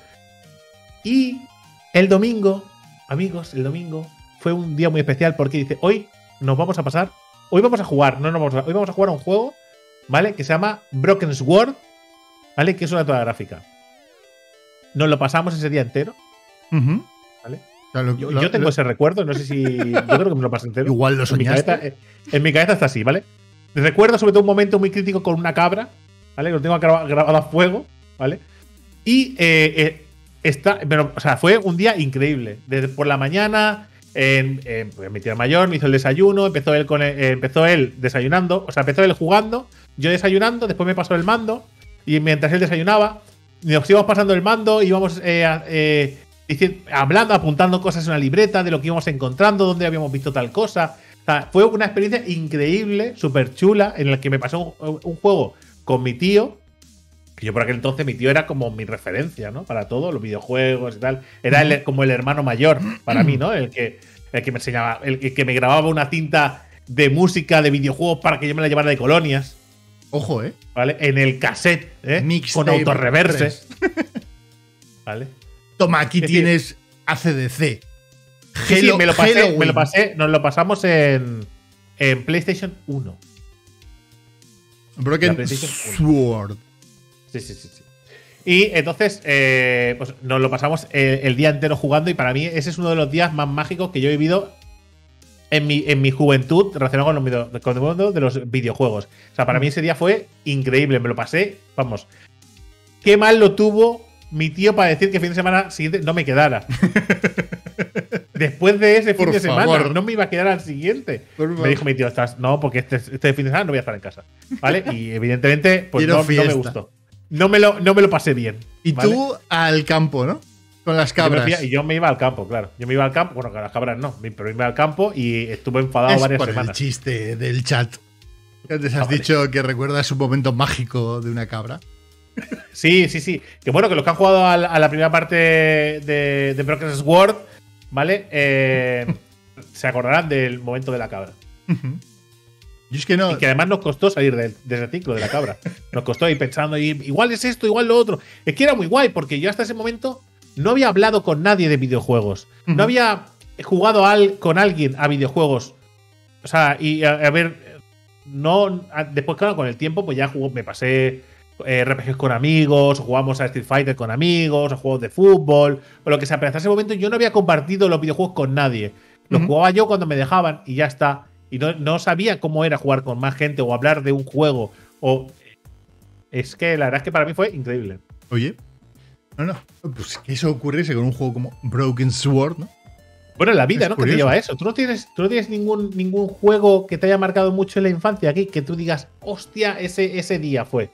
Y el domingo, amigos, el domingo fue un día muy especial porque dice, hoy vamos a jugar a un juego, ¿vale? Que se llama Broken Sword, ¿vale? Que es una aventura gráfica. Nos lo pasamos ese día entero, ¿vale? Yo tengo ese recuerdo, no sé si... Yo creo que me lo pasé entero. Igual lo soñaste. En mi cabeza está así, ¿vale? Recuerdo sobre todo un momento muy crítico con una cabra, ¿vale? Lo tengo grabado a fuego, ¿vale? Y fue un día increíble. Desde por la mañana... Pues mi tío mayor me hizo el desayuno, empezó él jugando, yo desayunando, después me pasó el mando y mientras él desayunaba nos íbamos pasando el mando, íbamos hablando, apuntando cosas en una libreta de lo que íbamos encontrando, dónde habíamos visto tal cosa. O sea, fue una experiencia increíble, súper chula, en la que me pasó un juego con mi tío, que yo por aquel entonces mi tío era como mi referencia, ¿no? Para todo, los videojuegos y tal. Era como el hermano mayor para mí, ¿no? El que me enseñaba, el que me grababa una cinta de música, de videojuegos, para que yo me la llevara de colonias. Ojo, ¿eh? ¿Vale? En el cassette, ¿eh? Mix con autorreverses. ¿Vale? Toma, aquí tienes ACDC. Sí, me lo pasé. Nos lo pasamos en PlayStation 1. Broken Sword. Sí, sí, sí, sí. Y entonces pues nos lo pasamos el día entero jugando, y para mí ese es uno de los días más mágicos que yo he vivido en mi juventud relacionado con el mundo de los videojuegos. O sea, para mí ese día fue increíble, me lo pasé, vamos. Qué mal lo tuvo mi tío para decir que el fin de semana siguiente no me quedara. Después de ese fin de semana no me iba a quedar al siguiente. Me dijo mi tío, no, porque este fin de semana no voy a estar en casa, ¿vale? Y evidentemente pues no me gustó. No me lo pasé bien. Y ¿vale? Tú al campo, ¿no? Con las cabras. Yo me iba al campo, claro. Yo me iba al campo, bueno, con las cabras no, pero me iba al campo y estuve enfadado varias semanas. Es el chiste del chat. Antes has dicho que recuerdas un momento mágico de una cabra. Sí, sí, sí. Que bueno, que los que han jugado a la primera parte de Broken Sword, ¿vale? Se acordarán del momento de la cabra. Y es que no. Y que además nos costó salir de ese ciclo de la cabra. Nos costó ir pensando, igual es esto, igual lo otro. Es que era muy guay, porque yo hasta ese momento no había hablado con nadie de videojuegos. No había jugado con alguien a videojuegos. O sea, y a ver. Después, claro, con el tiempo, pues ya me pasé RPGs con amigos, jugamos a Street Fighter con amigos, a juegos de fútbol, o lo que sea. Pero hasta ese momento yo no había compartido los videojuegos con nadie. Los jugaba yo cuando me dejaban y ya está. Y no sabía cómo era jugar con más gente o hablar de un juego. Es que la verdad es que para mí fue increíble. Oye, no. Pues que eso ocurriese con un juego como Broken Sword, ¿no? Bueno, la vida, ¿no? Que te lleva a eso. Tú no tienes ningún juego que te haya marcado mucho en la infancia aquí, que tú digas, hostia, ese día fue.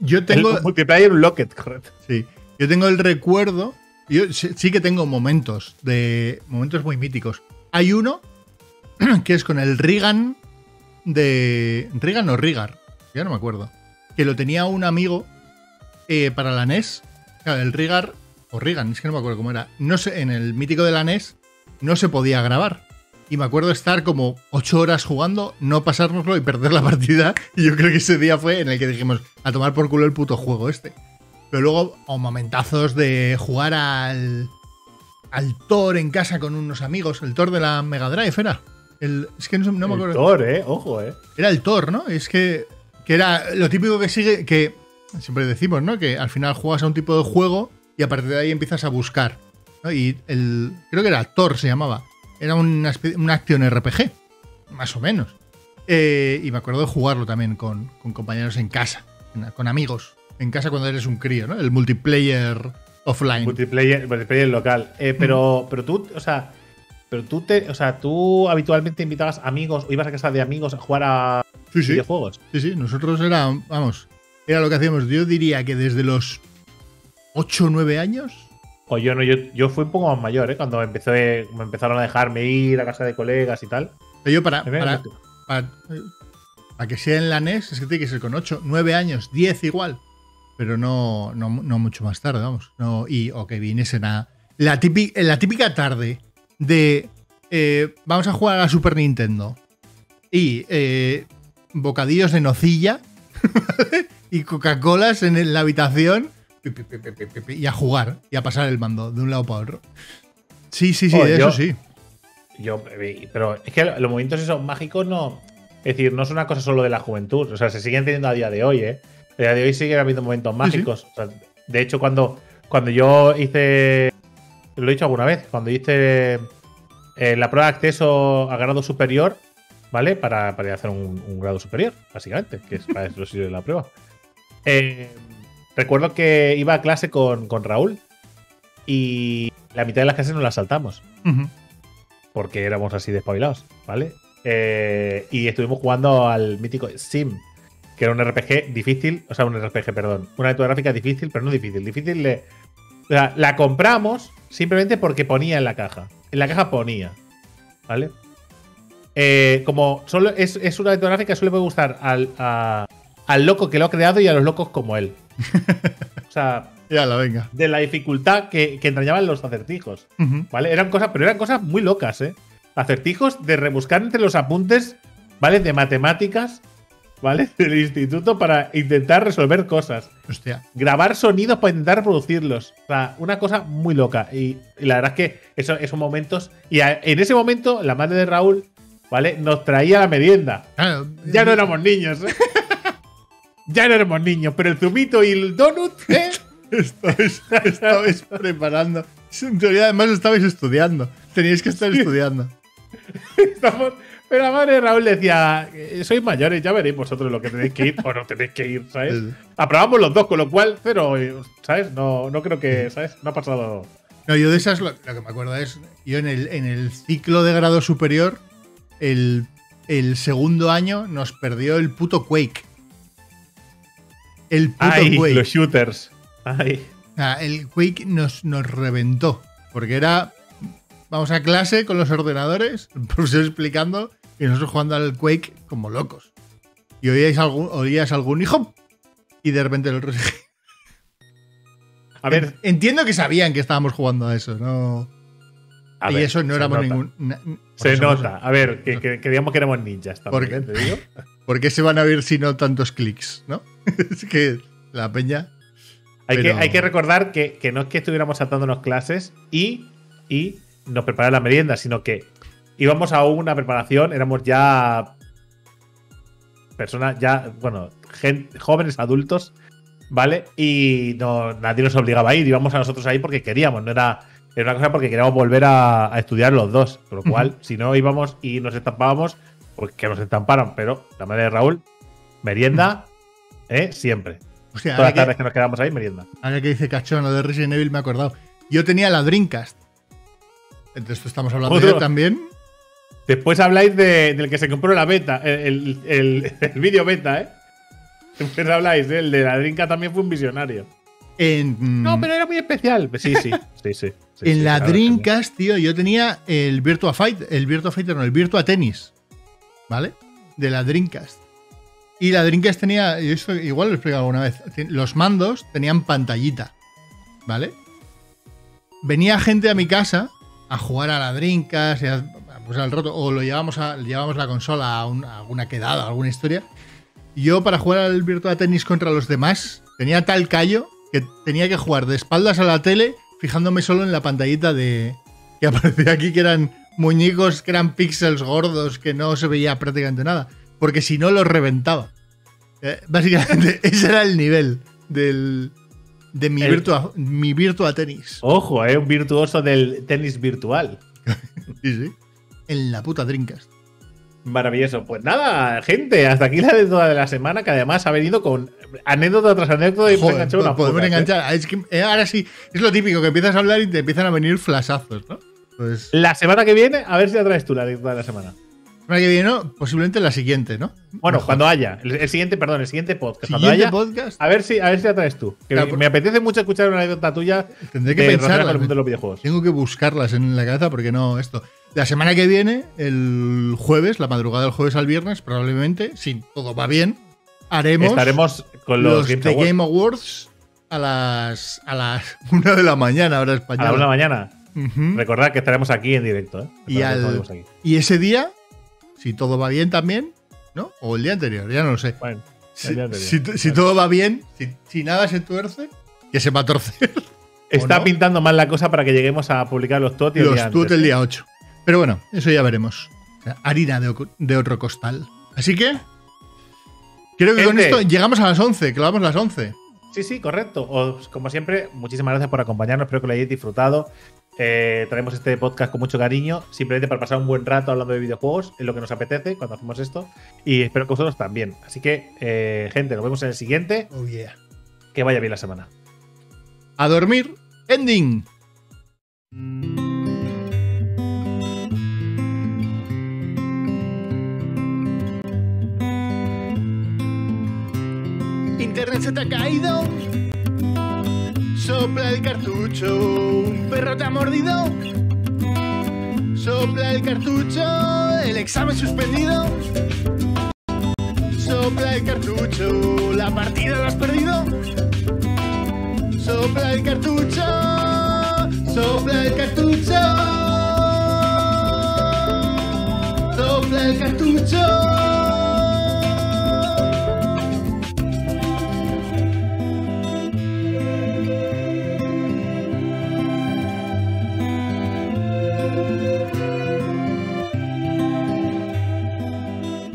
Yo tengo. El multiplayer Locket, correcto. Sí. Yo tengo el recuerdo. Yo sí que tengo momentos muy míticos. Hay uno que es con el Rigan de. ¿Rigan o Rigar? Ya no me acuerdo. Que lo tenía un amigo para la NES. Claro, el Rigar o Rigan, es que no me acuerdo cómo era. No sé, en el mítico de la NES no se podía grabar. Y me acuerdo estar como 8 horas jugando, no pasárnoslo y perder la partida. Y yo creo que ese día fue en el que dijimos, a tomar por culo el puto juego este. Pero luego, o momentazos de jugar al Thor en casa con unos amigos. El Thor de la Mega Drive era. Es que no me acuerdo. El Thor, ojo, Era el Thor, ¿no? Es que era lo típico que sigue, que siempre decimos, ¿no? Que al final juegas a un tipo de juego y a partir de ahí empiezas a buscar, ¿no? Y creo que era Thor, se llamaba. Era una acción RPG, más o menos. Y me acuerdo de jugarlo también con compañeros en casa, con amigos. En casa cuando eres un crío, ¿no? El multiplayer offline. Multiplayer local. Pero tú, o sea. Tú habitualmente invitabas amigos o ibas a casa de amigos a jugar a videojuegos. Sí, nosotros era lo que hacíamos. Yo diría que desde los 8 o 9 años. Pues yo no, yo fui un poco más mayor, cuando me empezaron a dejarme ir a casa de colegas y tal. Pero yo para que sea en la NES, es que tiene que ser con 8, 9 años, 10 igual. Pero no mucho más tarde, vamos. No, o que viniesen a la típica tarde de vamos a jugar a la Super Nintendo y bocadillos de nocilla y Coca-Colas en la habitación y a jugar y a pasar el mando de un lado para otro. Sí, oh, pero es que los momentos esos mágicos no. Es decir, no es una cosa solo de la juventud. O sea, se siguen teniendo a día de hoy, A día de hoy siguen habiendo momentos mágicos. Sí. O sea, de hecho, cuando yo hice. Lo he dicho alguna vez, cuando hice la prueba de acceso a grado superior, ¿vale? Para hacer un grado superior, básicamente, que es para eso sirve la prueba. Recuerdo que iba a clase con Raúl y la mitad de las clases nos las saltamos. Porque éramos así despabilados, ¿vale? Y estuvimos jugando al mítico Sim, que era un RPG difícil, o sea, un RPG, perdón. Una aventura gráfica difícil, pero no difícil. Difícil de. La compramos simplemente porque ponía en la caja. En la caja ponía, ¿vale? Como solo es una aventura gráfica, suele gustar al loco que lo ha creado y a los locos como él. O sea, venga. De la dificultad que entrañaban los acertijos, ¿vale? Pero eran cosas muy locas, Acertijos de rebuscar entre los apuntes, ¿vale? De matemáticas, ¿vale? Del instituto para intentar resolver cosas. Hostia. Grabar sonidos para intentar reproducirlos. O sea, una cosa muy loca. Y la verdad es que esos momentos. Y en ese momento, la madre de Raúl, ¿vale? Nos traía la merienda. Claro. Ya no éramos niños, Ya no éramos niños, pero el zumito y el donut, ¿eh? Estabais preparando. En teoría, además, estabais estudiando. Teníais que estar estudiando. Estamos... Pero la madre de Raúl decía, sois mayores, ya veréis vosotros lo que tenéis que ir o no tenéis que ir, ¿sabes? Aprobamos los dos, con lo cual, cero, ¿sabes? No creo que, ¿sabes? No ha pasado... No, yo de esas, lo que me acuerdo es, yo en el ciclo de grado superior, el segundo año nos perdió el puto Quake. El puto Quake. Los shooters. Ay. Ah, el Quake nos reventó, porque era... Vamos a clase con los ordenadores, el profesor explicando y nosotros jugando al Quake como locos. Y oías algún hijo y de repente el otro se... A ver, entiendo que sabían que estábamos jugando a eso, ¿no? A y ver, eso no éramos ningún... Se nota. A ver, que creíamos que éramos ninjas también, te digo. ¿Por qué se van a ver si no tantos clics, no? Es que la peña... Hay que recordar que no es que estuviéramos saltándonos clases y nos preparaba la merienda, sino que íbamos a una preparación, éramos ya personas, ya, bueno, jóvenes, adultos, ¿vale? Y nadie nos obligaba a ir, íbamos a nosotros ahí porque queríamos, no era una cosa porque queríamos volver a estudiar los dos, por lo cual, si no íbamos y nos estampábamos, pues que nos estamparan, pero la madre de Raúl, merienda, siempre. O sea, todas las tardes que nos quedamos ahí, merienda. Ahora que dice Cachón, lo de Resident Evil me he acordado. Yo tenía la Dreamcast. Entonces estamos hablando de también. Después habláis del que se compró la beta, el vídeo beta, ¿eh? Después habláis, el de la Dreamcast también fue un visionario. No, pero era muy especial. Sí. En la Dreamcast, tío, yo tenía el el Virtua Tennis, ¿vale? De la Dreamcast. Y la Dreamcast tenía, esto igual lo he explicado alguna vez, los mandos tenían pantallita, ¿vale? Venía gente a mi casa a jugar a la Dreamcast, pues al rato, o lo llevamos la consola a alguna quedada, a alguna historia. Yo, para jugar al Virtua Tennis contra los demás, tenía tal callo que tenía que jugar de espaldas a la tele, fijándome solo en la pantallita que aparecía aquí, que eran muñecos, que eran píxeles gordos, que no se veía prácticamente nada, porque si no los reventaba. Básicamente, ese era el nivel de mi Virtua Tennis. Ojo, un virtuoso del tenis virtual. Sí. En la puta Dreamcast. Maravilloso. Pues nada, gente, hasta aquí la anécdota de la semana, que además ha venido con anécdota tras anécdota y hemos enganchado una podemos enganchar. Es que ahora sí, es lo típico, que empiezas a hablar y te empiezan a venir flashazos, ¿no? Pues... La semana que viene, a ver si la traes tú la anécdota de la semana. La semana que viene, no, posiblemente la siguiente, ¿no? Bueno, mejor. Cuando haya. El siguiente podcast. Cuando haya, podcast. A ver si la traes tú. Que claro, me apetece mucho escuchar una anécdota tuya. Tendré que pensarla. De los videojuegos. Tengo que buscarlas en la cabeza porque no esto. La semana que viene, el jueves, la madrugada del jueves al viernes, probablemente, si todo va bien, estaremos con los Game Awards a las 1 de la mañana, hora española. A las 1 de la mañana. Recordad que estaremos aquí en directo, ¿eh? Y ese día... Si todo va bien también, ¿no? O el día anterior, ya no lo sé. Bueno, si todo va bien, si nada se tuerce, que se va a torcer. Está no? pintando mal la cosa para que lleguemos a publicar los TOT el día 8. Pero bueno, eso ya veremos. O sea, harina de otro costal. Así que, creo que con esto llegamos a las 11, clavamos las 11. Sí, correcto. Como siempre, muchísimas gracias por acompañarnos. Espero que lo hayáis disfrutado. Traemos este podcast con mucho cariño, simplemente para pasar un buen rato hablando de videojuegos, es lo que nos apetece cuando hacemos esto, y espero que vosotros también. Así que, gente, nos vemos en el siguiente. Oh, yeah. Que vaya bien la semana. A dormir. Ending. Internet se te ha caído. Sopla el cartucho, un perro te ha mordido. Sopla el cartucho, el examen suspendido. Sopla el cartucho, la partida la has perdido. Sopla el cartucho, sopla el cartucho. Sopla el cartucho.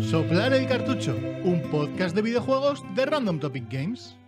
Soplar el Cartucho, un podcast de videojuegos de Random Topic Games.